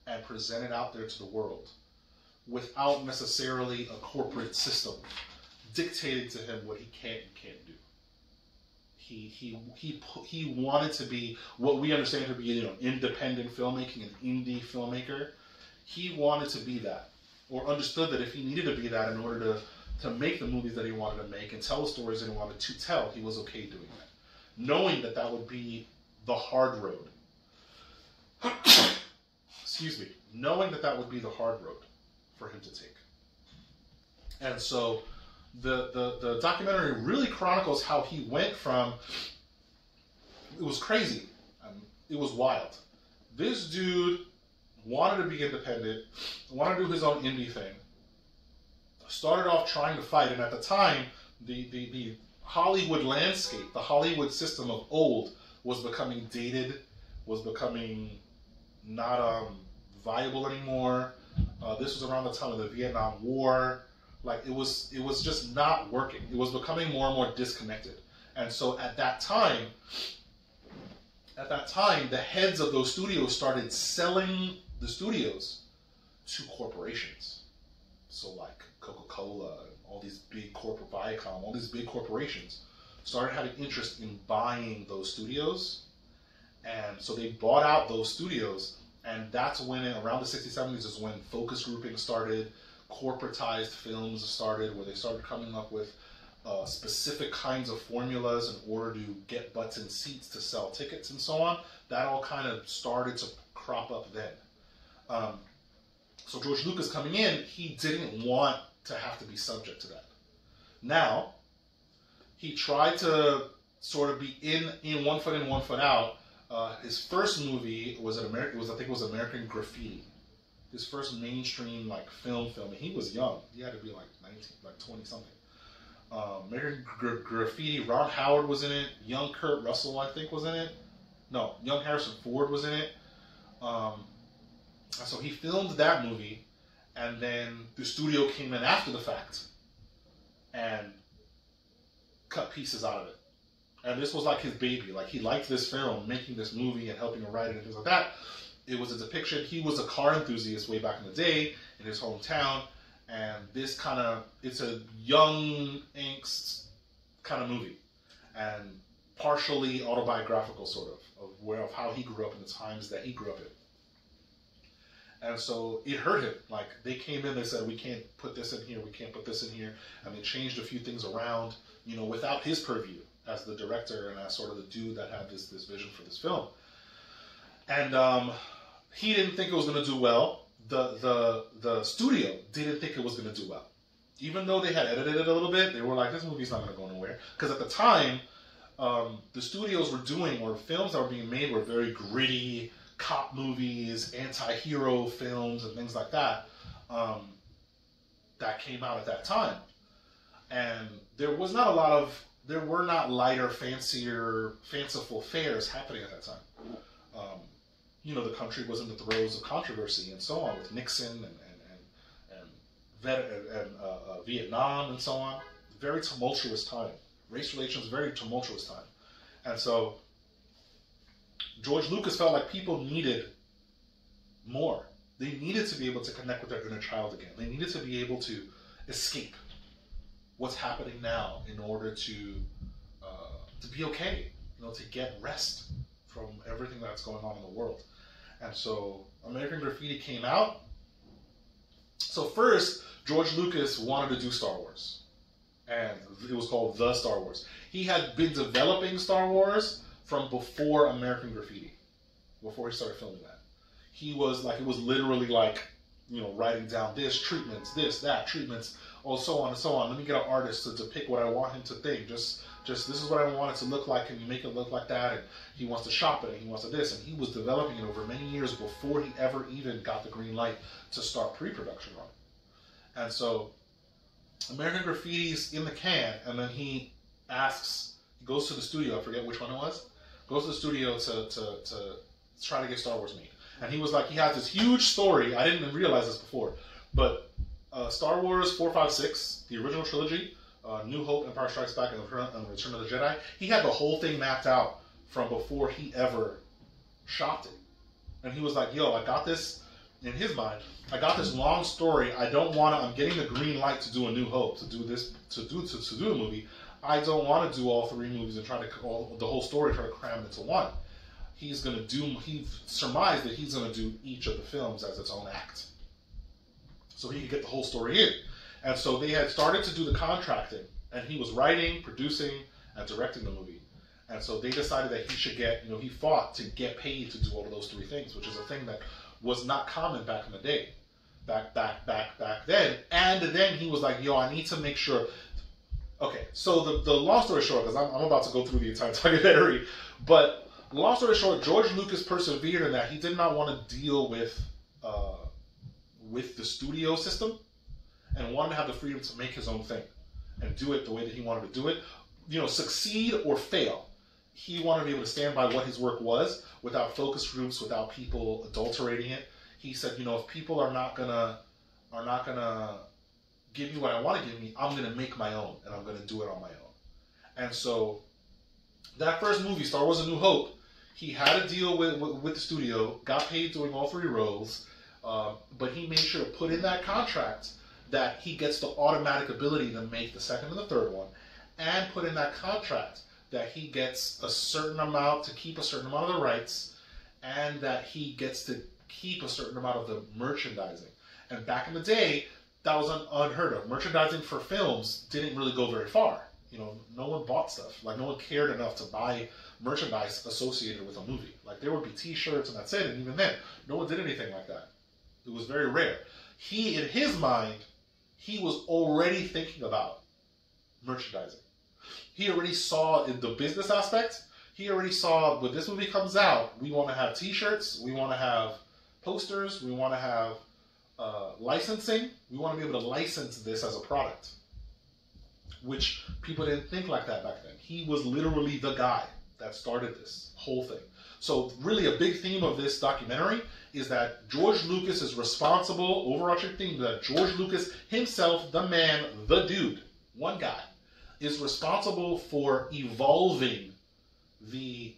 and present it out there to the world without necessarily a corporate system dictating to him what he can and can't do. He wanted to be what we understand to be, independent filmmaking, an indie filmmaker. He wanted to be that, or understood that if he needed to be that in order to make the movies that he wanted to make and tell the stories that he wanted to tell, he was okay doing that, knowing that that would be the hard road. Excuse me. Knowing that that would be the hard road for him to take. And so the documentary really chronicles how he went from, it was crazy, it was wild. This dude wanted to be independent, wanted to do his own indie thing, started off trying to fight, and at the time, the Hollywood landscape, the Hollywood system of old was becoming dated, was becoming not viable anymore. This was around the time of the Vietnam War. Like it was just not working. It was becoming more and more disconnected. And so at that time, the heads of those studios started selling the studios to corporations. So like Coca-Cola, all these big corporate, Viacom, all these big corporations started having interest in buying those studios. And so they bought out those studios, and that's when, around the 60s, 70s, is when focus grouping started, corporatized films started, where they started coming up with specific kinds of formulas in order to get butts in seats to sell tickets and so on. That all kind of started to crop up then. So George Lucas coming in, he didn't want to have to be subject to that. Now, he tried to sort of be in one foot in, one foot out. His first movie was American Graffiti. His first mainstream like film. He was young. He had to be like 19, like 20 something. American Graffiti. Ron Howard was in it. Young Kurt Russell, I think, was in it. No, young Harrison Ford was in it. So he filmed that movie. And then the studio came in after the fact and cut pieces out of it. And this was like his baby. Like, he liked this film, making this movie and helping to write it and things like that. It was a depiction. He was a car enthusiast way back in the day in his hometown. And this kind of, it's a young angst kind of movie. And partially autobiographical, sort of how he grew up in the times that he grew up in. And so it hurt him. Like, they came in, they said, we can't put this in here, we can't put this in here. And they changed a few things around, without his purview as the director and as sort of the dude that had this vision for this film. And he didn't think it was going to do well. The studio didn't think it was going to do well. Even though they had edited it a little bit, they were like, this movie's not going to go nowhere. Because at the time, the studios were doing, or films that were being made were very gritty, cop movies, anti-hero films, and things like that, that came out at that time. And there were not lighter, fancier, fanciful fairs happening at that time. The country was in the throes of controversy and so on, with Nixon and Vietnam and so on. very tumultuous time. Race relations, very tumultuous time. And so George Lucas felt like people needed more. They needed to be able to connect with their inner child again. They needed to be able to escape what's happening now in order to be okay, you know, to get rest from everything that's going on in the world. And so American Graffiti came out. So first, George Lucas wanted to do Star Wars. And it was called The Star Wars. He had been developing Star Wars from before American Graffiti, before he started filming that. He was like, it was literally like, you know, writing down this, treatments, this, that, treatments, oh, so on and so on. Let me get an artist to depict what I want him to think. Just this is what I want it to look like. Can you make it look like that? And he wants to shop it, and he wants to this. And he was developing it over many years before he ever even got the green light to start pre-production on it. And so American Graffiti's in the can, and then he asks, he goes to the studio, I forget which one it was, goes to the studio to try to get Star Wars made. And he was like, he has this huge story. I didn't even realize this before. But Star Wars 4, 5, 6, the original trilogy, New Hope, Empire Strikes Back, and Return of the Jedi, he had the whole thing mapped out from before he ever shopped it. And he was like, yo, I got this, in his mind, I got this long story. I don't want to, I'm getting the green light to do A New Hope, to do this, to do the movie. I don't want to do all three movies and try to, the whole story, try to cram it into one. He's going to do, he surmised that he's going to do each of the films as its own act, so he could get the whole story in. And so they had started to do the contracting, and he was writing, producing, and directing the movie. And so they decided that he should get, you know, he fought to get paid to do all of those three things, which is a thing that was not common back in the day, back then. And then he was like, yo, I need to make sure. Okay, so the long story short, because I'm about to go through the entire documentary, but long story short, George Lucas persevered in that. He did not want to deal with the studio system, and wanted to have the freedom to make his own thing and do it the way that he wanted to do it. You know, succeed or fail. He wanted to be able to stand by what his work was without focus groups, without people adulterating it. He said, you know, if people are not gonna give you what I want to give me, I'm gonna make my own, and I'm gonna do it on my own. And so that first movie, Star Wars: A New Hope, he had a deal with the studio, got paid doing all three roles, but he made sure to put in that contract that he gets the automatic ability to make the second and the third one, and put in that contract that he gets a certain amount to keep a certain amount of the rights, and that he gets to keep a certain amount of the merchandising. And back in the day, that was unheard of. Merchandising for films didn't really go very far. You know, no one bought stuff. Like, no one cared enough to buy merchandise associated with a movie. Like, there would be t-shirts and that's it. And even then, no one did anything like that. It was very rare. He, in his mind, he was already thinking about merchandising. He already saw in the business aspect. He already saw when this movie comes out, we want to have t-shirts. We want to have posters. We want to have licensing. We want to be able to license this as a product, which people didn't think like that back then. He was literally the guy that started this whole thing. So really a big theme of this documentary is that George Lucas is responsible, overarching theme, that George Lucas himself, the man, the dude, one guy, is responsible for evolving the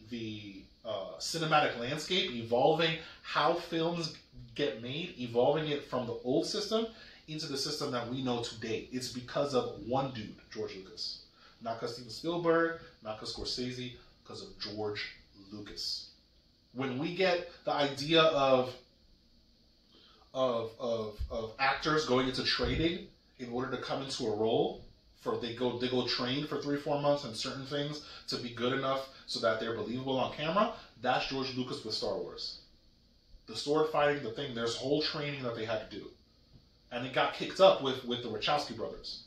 cinematic landscape, evolving how films get made, evolving it from the old system into the system that we know today. It's because of one dude, George Lucas. Not because Steven Spielberg, not because Scorsese, because of George Lucas. When we get the idea of actors going into training in order to come into a role, they go train for 3-4 months on certain things to be good enough so that they're believable on camera, that's George Lucas with Star Wars. The sword fighting, the thing, there's whole training that they had to do. And it got kicked up with the Wachowski brothers,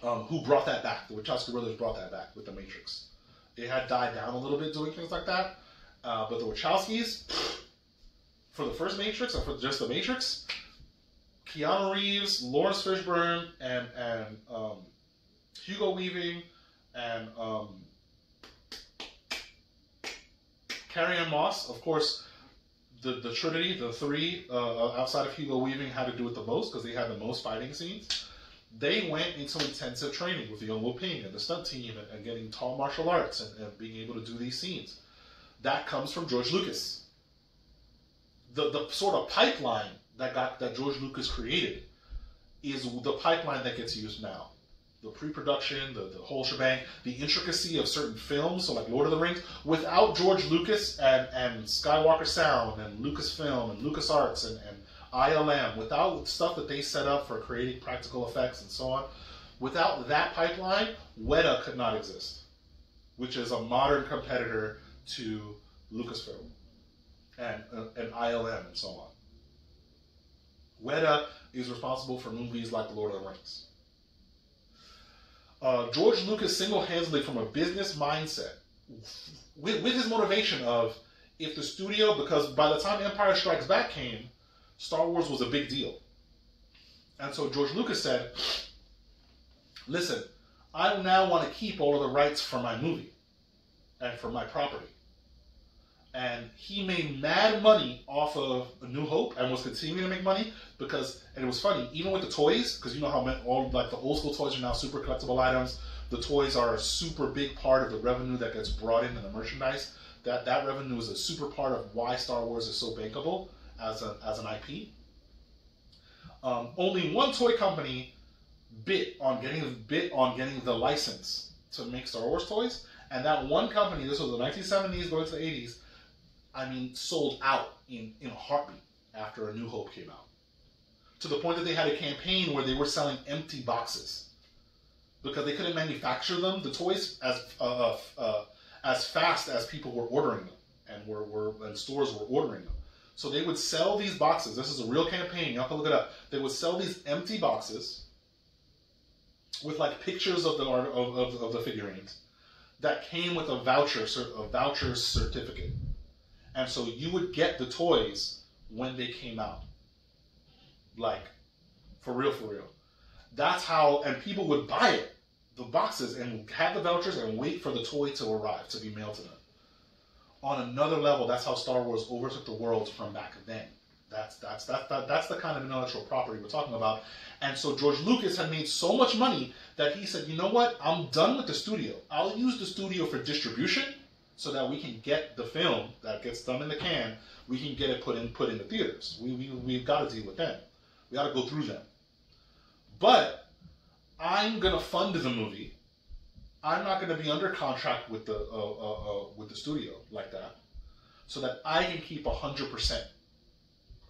who brought that back. The Wachowski brothers brought that back with The Matrix. It had died down a little bit doing things like that, but the Wachowskis, for the first Matrix, or for just The Matrix, Keanu Reeves, Lawrence Fishburne, and Hugo Weaving, and Carrie-Anne Moss, of course. The trinity, the three, outside of Hugo Weaving, had to do it the most because they had the most fighting scenes. they went into intensive training with the Young Luping and the stunt team and getting tall martial arts and being able to do these scenes. That comes from George Lucas. The sort of pipeline that George Lucas created is the pipeline that gets used now. The pre-production, the whole shebang, the intricacy of certain films, so like Lord of the Rings, without George Lucas and Skywalker Sound and Lucasfilm and LucasArts and ILM, without stuff that they set up for creating practical effects and so on, without that pipeline, Weta could not exist, which is a modern competitor to Lucasfilm and ILM and so on. Weta is responsible for movies like The Lord of the Rings. George Lucas single-handedly, from a business mindset, with his motivation of, if the studio, because by the time Empire Strikes Back came, Star Wars was a big deal. And so George Lucas said, listen, I now want to keep all of the rights for my movie and for my property. And he made mad money off of A New Hope and was continuing to make money because, and it was funny, even with the toys, because you know how all like the old school toys are now super collectible items. The toys are a super big part of the revenue that gets brought in the merchandise. That revenue is a super part of why Star Wars is so bankable as an IP. Only one toy company bid on getting the license to make Star Wars toys, and that one company, this was the 1970s going to the 80s, I mean, sold out in a heartbeat after A New Hope came out. To the point that they had a campaign where they were selling empty boxes because they couldn't manufacture them, the toys, as fast as people were ordering them and stores were ordering them. So they would sell these boxes. This is a real campaign. Y'all can look it up. They would sell these empty boxes with like pictures of the figurines that came with a voucher certificate. And so you would get the toys when they came out. Like, for real, for real. That's how, and people would buy it, the boxes, and have the vouchers and wait for the toy to arrive, to be mailed to them. On another level, that's how Star Wars overtook the world from back then. That's the kind of intellectual property we're talking about. And so George Lucas had made so much money that he said, you know what, I'm done with the studio. I'll use the studio for distribution, so that we can get the film that gets done in the can, we can get it put in the theaters. We've got to deal with them. We got to go through them. But I'm gonna fund the movie. I'm not gonna be under contract with the studio like that, so that I can keep 100%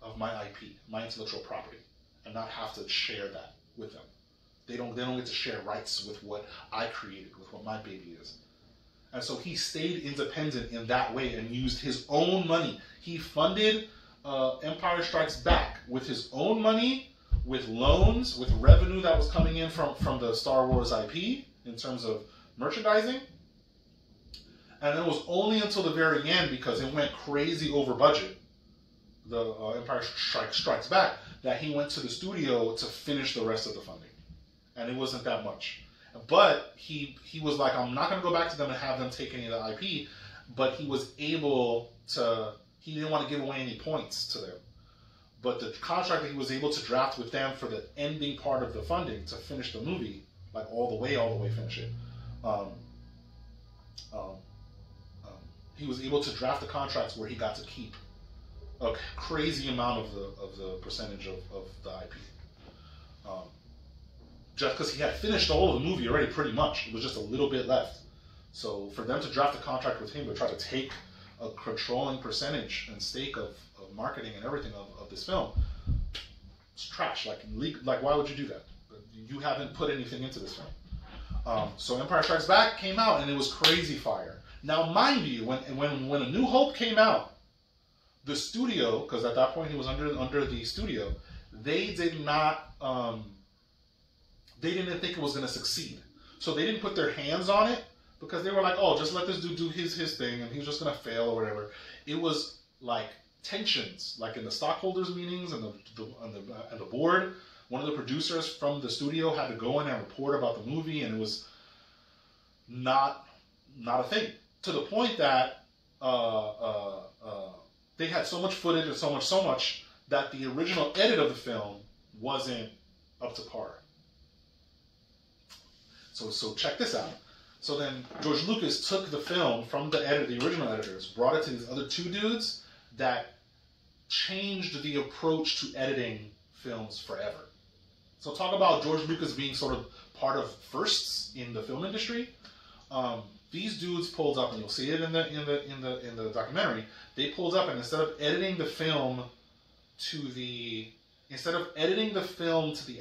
of my IP, my intellectual property, and not have to share that with them. They don't get to share rights with what I created, with what my baby is. And so he stayed independent in that way and used his own money. He funded Empire Strikes Back with his own money, with loans, with revenue that was coming in from the Star Wars IP in terms of merchandising. And it was only until the very end, because it went crazy over budget, the Empire Strikes Back, that he went to the studio to finish the rest of the funding. And it wasn't that much. But he was like, I'm not going to go back to them and have them take any of the IP, but he was able to, he didn't want to give away any points to them. But the contract that he was able to draft with them for the ending part of the funding to finish the movie, like all the way finish it, he was able to draft the contracts where he got to keep a crazy amount of the percentage of the IP. Just because he had finished all of the movie already, pretty much. It was just a little bit left. So for them to draft a contract with him to try to take a controlling percentage and stake of marketing and everything of this film, it's trash. Like, why would you do that? You haven't put anything into this film. So Empire Strikes Back came out, and it was crazy fire. Now, mind you, when A New Hope came out, the studio, because at that point he was under the studio, they did not... They didn't think it was going to succeed. So they didn't put their hands on it because they were like, oh, just let this dude do his thing and he's just going to fail or whatever. It was like tensions, like in the stockholders meetings and the board. One of the producers from the studio had to go in and report about the movie, and it was not a thing. To the point that they had so much footage and so much that the original edit of the film wasn't up to par. So check this out. So then George Lucas took the film from the original editors, brought it to these other two dudes that changed the approach to editing films forever. So talk about George Lucas being sort of part of firsts in the film industry. These dudes pulled up, and you'll see it in the documentary. They pulled up, and instead of editing the film to the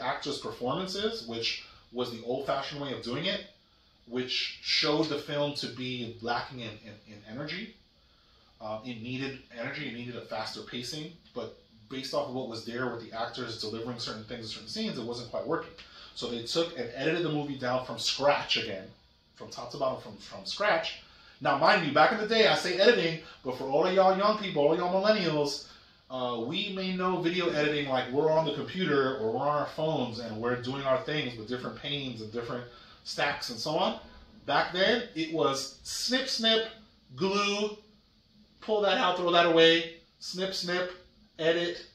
actors' performances, which was the old-fashioned way of doing it, which showed the film to be lacking in energy. It needed energy. It needed a faster pacing, but based off of what was there with the actors delivering certain things in certain scenes, it wasn't quite working. So they took and edited the movie down from scratch again, from top to bottom, from scratch. Now, mind you, back in the day, I say editing, but for all of y'all young people, all of y'all millennials, we may know video editing like we're on the computer or we're on our phones and we're doing our things with different panes and different stacks and so on. Back then, it was snip, snip, glue, pull that out, throw that away, snip, snip, edit,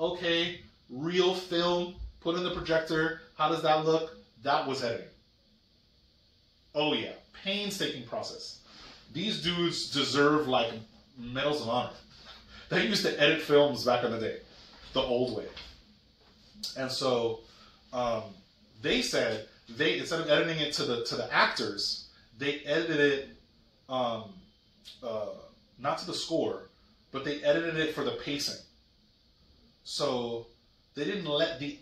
okay, real film, put in the projector, how does that look? That was editing. Oh yeah, painstaking process. These dudes deserve like medals of honor. They used to edit films back in the day, the old way. And so they said they, instead of editing it to the actors, they edited it not to the score, but they edited it for the pacing. So they didn't let the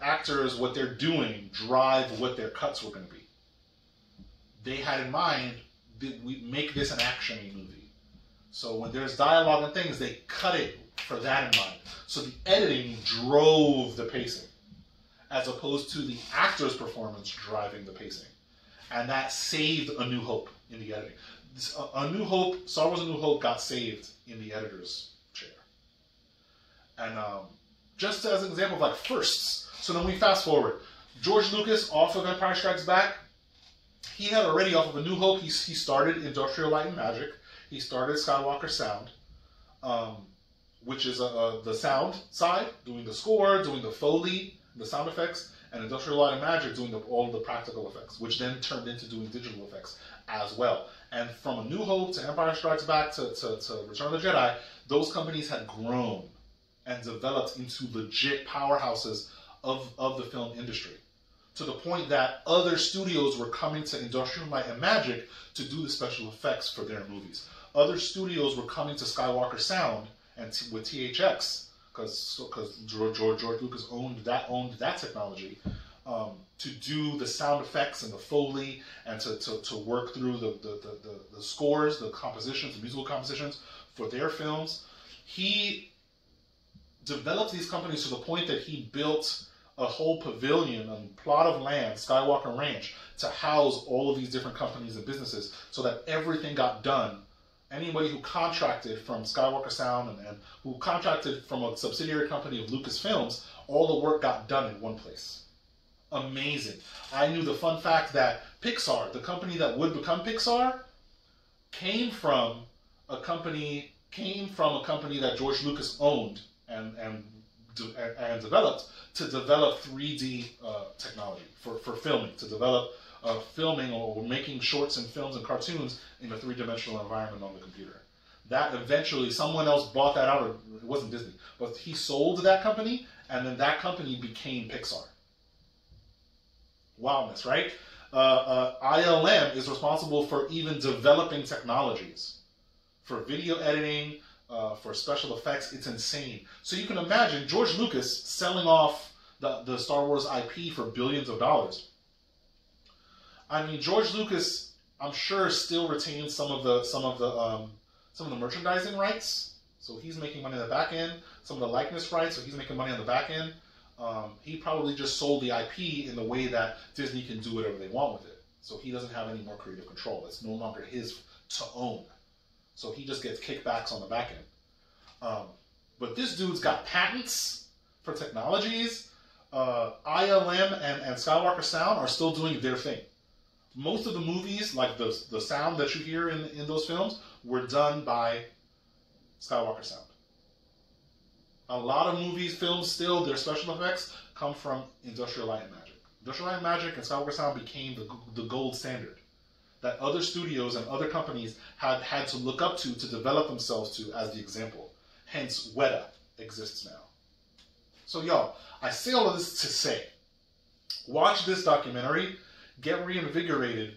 actors, what they're doing, drive what their cuts were going to be. They had in mind, did we make this an action movie? So when there's dialogue and things, they cut it for that in mind. So the editing drove the pacing, as opposed to the actor's performance driving the pacing. And that saved A New Hope in the editing. A New Hope, Star Wars A New Hope got saved in the editor's chair. And just as an example of like firsts, so then we fast forward. George Lucas, off of Empire Strikes Back, he had already, off of A New Hope, he started Industrial Light and Magic. He started Skywalker Sound, which is the sound side, doing the score, doing the Foley, the sound effects, and Industrial Light and Magic doing all the practical effects, which then turned into doing digital effects as well. And from A New Hope to Empire Strikes Back to Return of the Jedi, those companies had grown and developed into legit powerhouses of the film industry, to the point that other studios were coming to Industrial Light and Magic to do the special effects for their movies. Other studios were coming to Skywalker Sound and with THX, because George Lucas owned that technology, to do the sound effects and the Foley and to work through the scores, the compositions, the musical compositions for their films. He developed these companies to the point that he built a whole pavilion and plot of land, Skywalker Ranch, to house all of these different companies and businesses so that everything got done. Anybody who contracted from Skywalker Sound and who contracted from a subsidiary company of Lucasfilms, all the work got done in one place. Amazing. I knew the fun fact that Pixar, the company that would become Pixar, came from a company that George Lucas owned and developed, to develop 3D technology for filming, to develop filming or making shorts and films and cartoons in a three-dimensional environment on the computer. That eventually, someone else bought that out, or it wasn't Disney, but he sold that company, and then that company became Pixar. Wildness, right? ILM is responsible for even developing technologies, for video editing, for special effects. It's insane. So you can imagine George Lucas selling off the Star Wars IP for billions of dollars. I mean, George Lucas, I'm sure, still retains some of the merchandising rights. So he's making money on the back end. Some of the likeness rights, so he's making money on the back end. He probably just sold the IP in the way that Disney can do whatever they want with it. So he doesn't have any more creative control. It's no longer his to own. So he just gets kickbacks on the back end. But this dude's got patents for technologies. ILM and Skywalker Sound are still doing their thing. Most of the movies, like the sound that you hear in those films, were done by Skywalker Sound. A lot of movies, films still, their special effects come from Industrial Light and Magic. Industrial Light & Magic and Skywalker Sound became the gold standard that other studios and other companies had to look up to develop themselves to as the example. Hence, Weta exists now. So y'all, I say all of this to say, watch this documentary, get reinvigorated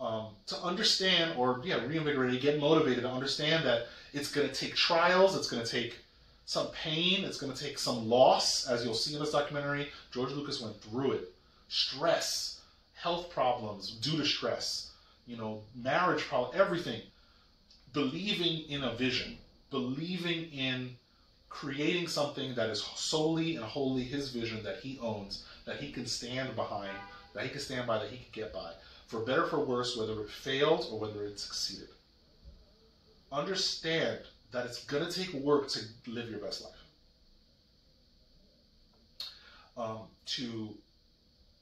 to understand, or reinvigorated, get motivated to understand that it's going to take trials, it's going to take some pain, it's going to take some loss, as you'll see in this documentary. George Lucas went through it. Stress, health problems due to stress, marriage problems, everything. Believing in a vision, believing in creating something that is solely and wholly his vision that he owns, that he can stand behind, that he can stand by, that he can get by. For better or for worse, whether it failed or whether it succeeded. Understand that it's going to take work to live your best life. To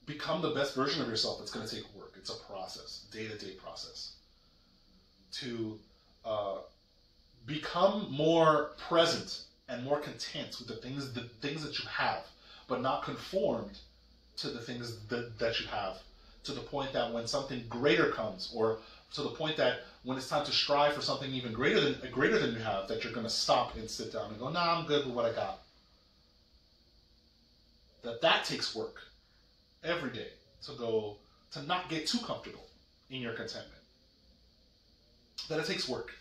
become the best version of yourself, it's going to take work. It's a process, day-to-day process. To become more present and more content with the things that you have, but not conformed to the things that you have, to the point that when something greater comes, or to the point that when it's time to strive for something even greater than you have, that you're going to stop and sit down and go, nah, I'm good with what I got. That takes work every day to not get too comfortable in your contentment. That it takes work.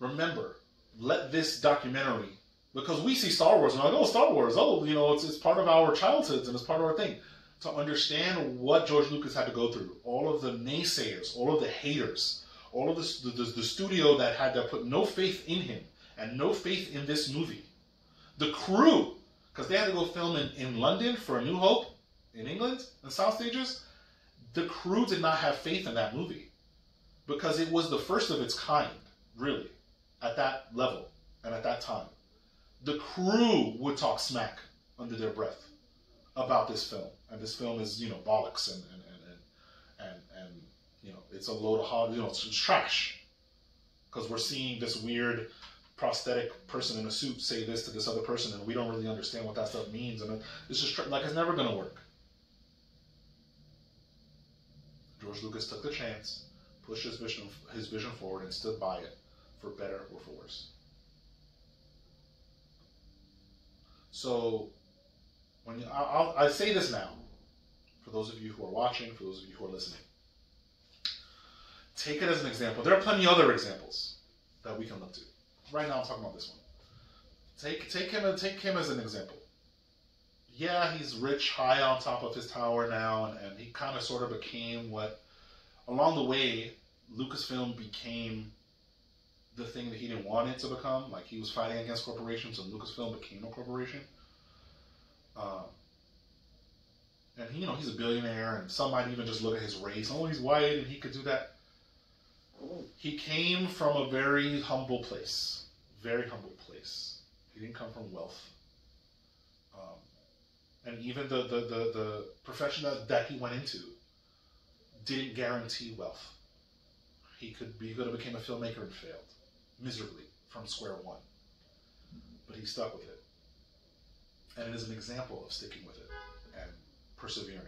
Remember, let this documentary, because we see Star Wars and we're like, oh, Star Wars, oh, it's part of our childhoods and it's part of our thing. To understand what George Lucas had to go through, all of the naysayers, all of the haters, all of the studio that had to put no faith in him and no faith in this movie. The crew, because they had to go film in London for A New Hope, in England, in South Stages. The crew did not have faith in that movie because it was the first of its kind, really, at that level and at that time. The crew would talk smack under their breath about this film. And this film is, bollocks and it's a load of hard, it's trash. Because we're seeing this weird prosthetic person in a suit say this to this other person, and we don't really understand what that stuff means. And it's just it's never going to work. George Lucas took the chance, pushed his vision forward, and stood by it for better or for worse. So, I say this now, for those of you who are watching, for those of you who are listening, take it as an example. There are plenty of other examples that we can look to. Right now, I'm talking about this one. Take him as an example. Yeah, he's rich, high on top of his tower now, and he kind of sort of became what, along the way, Lucasfilm became the thing that he didn't want it to become. Like, he was fighting against corporations, and Lucasfilm became a corporation. And he, he's a billionaire, and some might even just look at his race. Oh, he's white, and he could do that. He came from a very humble place. Very humble place. He didn't come from wealth. And even the profession that he went into didn't guarantee wealth. He could have became a filmmaker and failed miserably from square one. But he stuck with it. And it is an example of sticking with it and persevering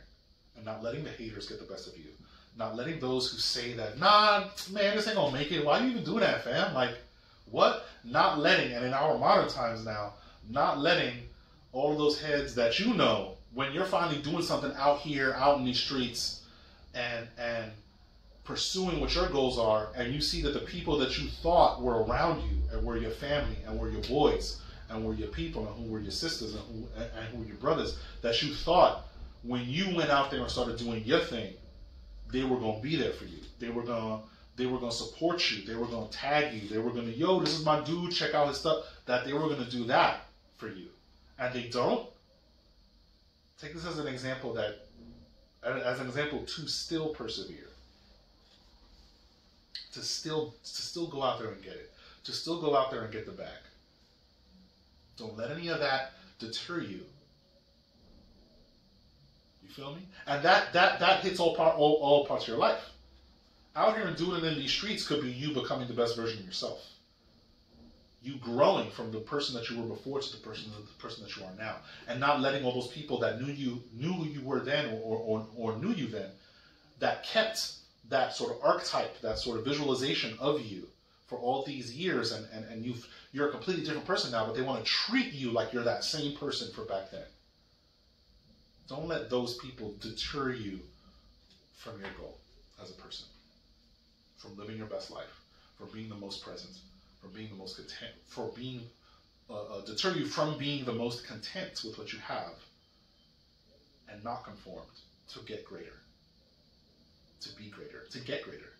and not letting the haters get the best of you. Not letting those who say that, nah, man, this ain't gonna make it. Why you even do that, fam? Like, what? Not letting, and in our modern times now, not letting all of those heads that when you're finally doing something out here, out in these streets, and pursuing what your goals are, and you see that the people that you thought were around you and were your family and were your boys and were your people, and who were your sisters, and who were your brothers, that you thought when you went out there and started doing your thing, they were going to be there for you. They were going to support you. They were going to tag you. They were going to, yo, this is my dude, check out his stuff, that they were going to do that for you. And they don't. Take this as an example to still persevere. To still go out there and get it. To still go out there and get the bag. Don't let any of that deter you. You feel me? And that hits all parts of your life. Out here and doing it in these streets could be you becoming the best version of yourself. you growing from the person that you were before to the person that you are now, and not letting all those people that knew you were then or knew you then, that kept that sort of archetype, that sort of visualization of you for all these years, and you're a completely different person now, but they want to treat you like you're that same person for back then. Don't let those people deter you from your goal as a person, from living your best life, from being the most present, from being the most content, deter you from being the most content with what you have and not conformed to get greater, to be greater, to get greater,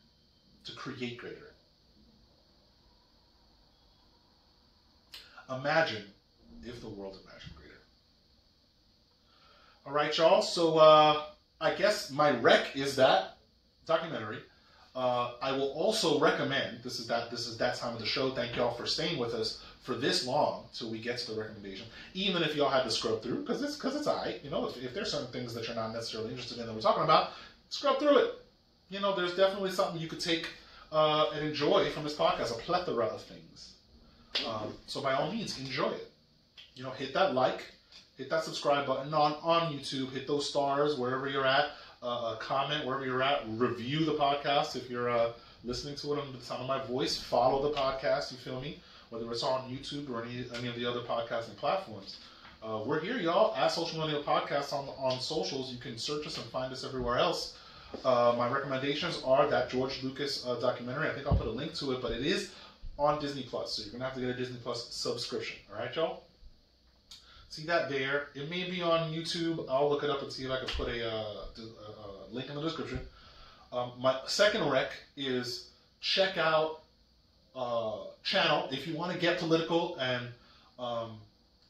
to create greater. Imagine if the world imagined greater. All right, y'all. So I guess my rec is that documentary. I will also recommend, this is that time of the show. Thank y'all for staying with us for this long till we get to the recommendation. Even if y'all had to scrub through, because it's all right. You know, if there's certain things that you're not necessarily interested in that we're talking about, scrub through it. You know, there's definitely something you could take and enjoy from this podcast, a plethora of things. So by all means, enjoy it. You know, hit that like, hit that subscribe button on YouTube, hit those stars wherever you're at, comment wherever you're at, review the podcast if you're listening to it on the sound of my voice, follow the podcast, you feel me, whether it's on YouTube or any of the other podcasting platforms. We're here, y'all, at Social Millennial Podcast on socials. You can search us and find us everywhere else. My recommendations are that George Lucas documentary. I think I'll put a link to it, but it is on Disney Plus, so you're going to have to get a Disney Plus subscription. All right, y'all? See that there. It may be on YouTube. I'll look it up and see if I can put a link in the description. My second rec is check out Channel if you want to get political and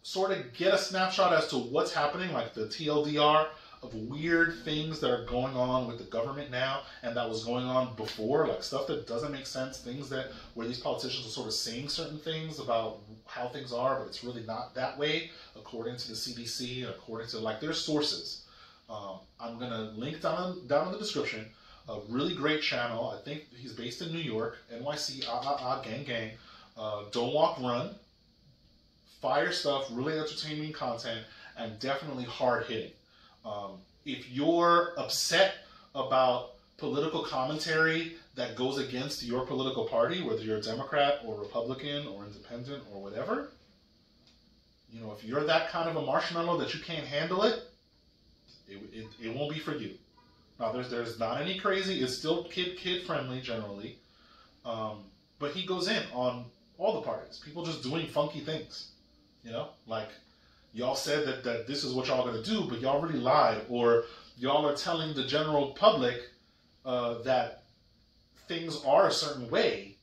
sort of get a snapshot as to what's happening, like the TLDR of weird things that are going on with the government now and that was going on before, like stuff that doesn't make sense, things that where these politicians are sort of saying certain things about how things are, but it's really not that way according to the CDC and according to like their sources. I'm gonna link down in the description a really great channel. I think he's based in New York, NYC, gang gang. Don't Walk, Run. Fire stuff, really entertaining content, and definitely hard hitting. If you're upset about political commentary that goes against your political party, whether you're a Democrat or Republican or independent or whatever, you know, if you're that kind of a marshmallow that you can't handle it, it won't be for you. Now, there's not any crazy. It's still kid friendly generally, but he goes in on all the parties. People just doing funky things, you know, like. Y'all said that this is what y'all gonna do, but y'all really lied, or y'all are telling the general public that things are a certain way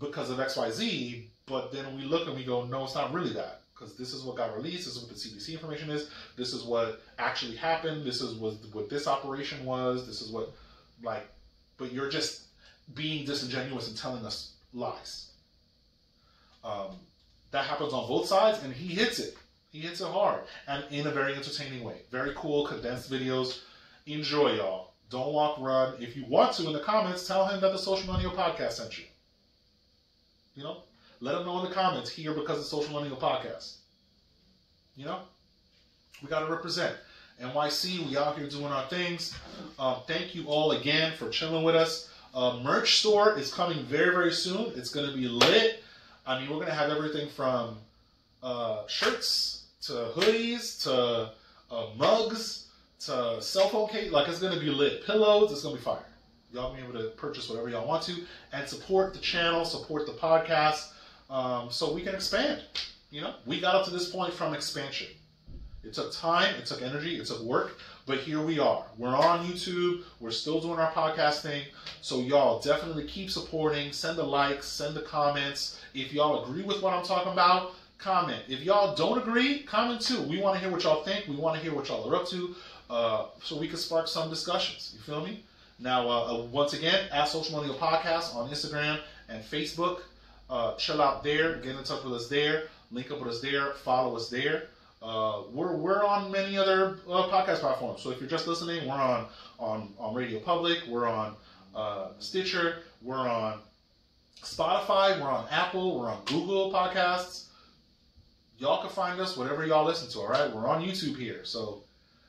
because of XYZ, but then we look and we go, no, it's not really that, because this is what got released, this is what the CDC information is, this is what actually happened, this is what this operation was, this is what, like, but you're just being disingenuous and telling us lies. That happens on both sides, and he hits it. He hits it hard, and in a very entertaining way. Very cool, condensed videos. Enjoy, y'all. Don't Walk, Run. If you want to, in the comments, tell him that the Social Millennial Podcast sent you. You know? Let him know in the comments, here because of Social Millennial Podcast. You know? We got to represent. NYC, we out here doing our things. Thank you all again for chilling with us. Merch store is coming very, very soon. It's going to be lit. I mean, we're going to have everything from shirts to hoodies to mugs to cell phone case. Like, it's going to be lit. Pillows, it's going to be fire. Y'all be able to purchase whatever y'all want to and support the channel, support the podcast, so we can expand. You know, we got up to this point from expansion. It took time, it took energy, it took work, but here we are. We're on YouTube, we're still doing our podcast thing, so y'all definitely keep supporting, send the likes, send the comments. If y'all agree with what I'm talking about, comment. If y'all don't agree, comment too. We want to hear what y'all think, we want to hear what y'all are up to, so we can spark some discussions, you feel me? Now, once again, at Social Millennial Podcast on Instagram and Facebook, chill out there, get in touch with us there, link up with us there, follow us there. We're on many other podcast platforms. So if you're just listening, we're on Radio Public, we're on Stitcher, we're on Spotify. We're on Apple. We're on Google Podcasts. Y'all can find us whatever y'all listen to, all right? We're on YouTube here. So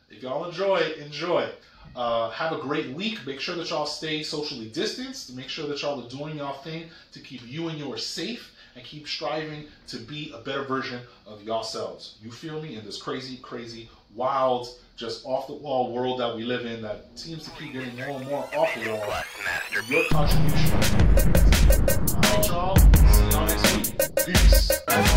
if y'all enjoy. Have a great week. Make sure that y'all stay socially distanced. Make sure that y'all are doing y'all thing to keep you and yours safe and keep striving to be a better version of yourselves. You feel me? In this crazy, crazy, wild, just off-the-wall world that we live in that seems to keep getting more and more off the wall. Your contribution. All right, y'all. See y'all next week. Peace.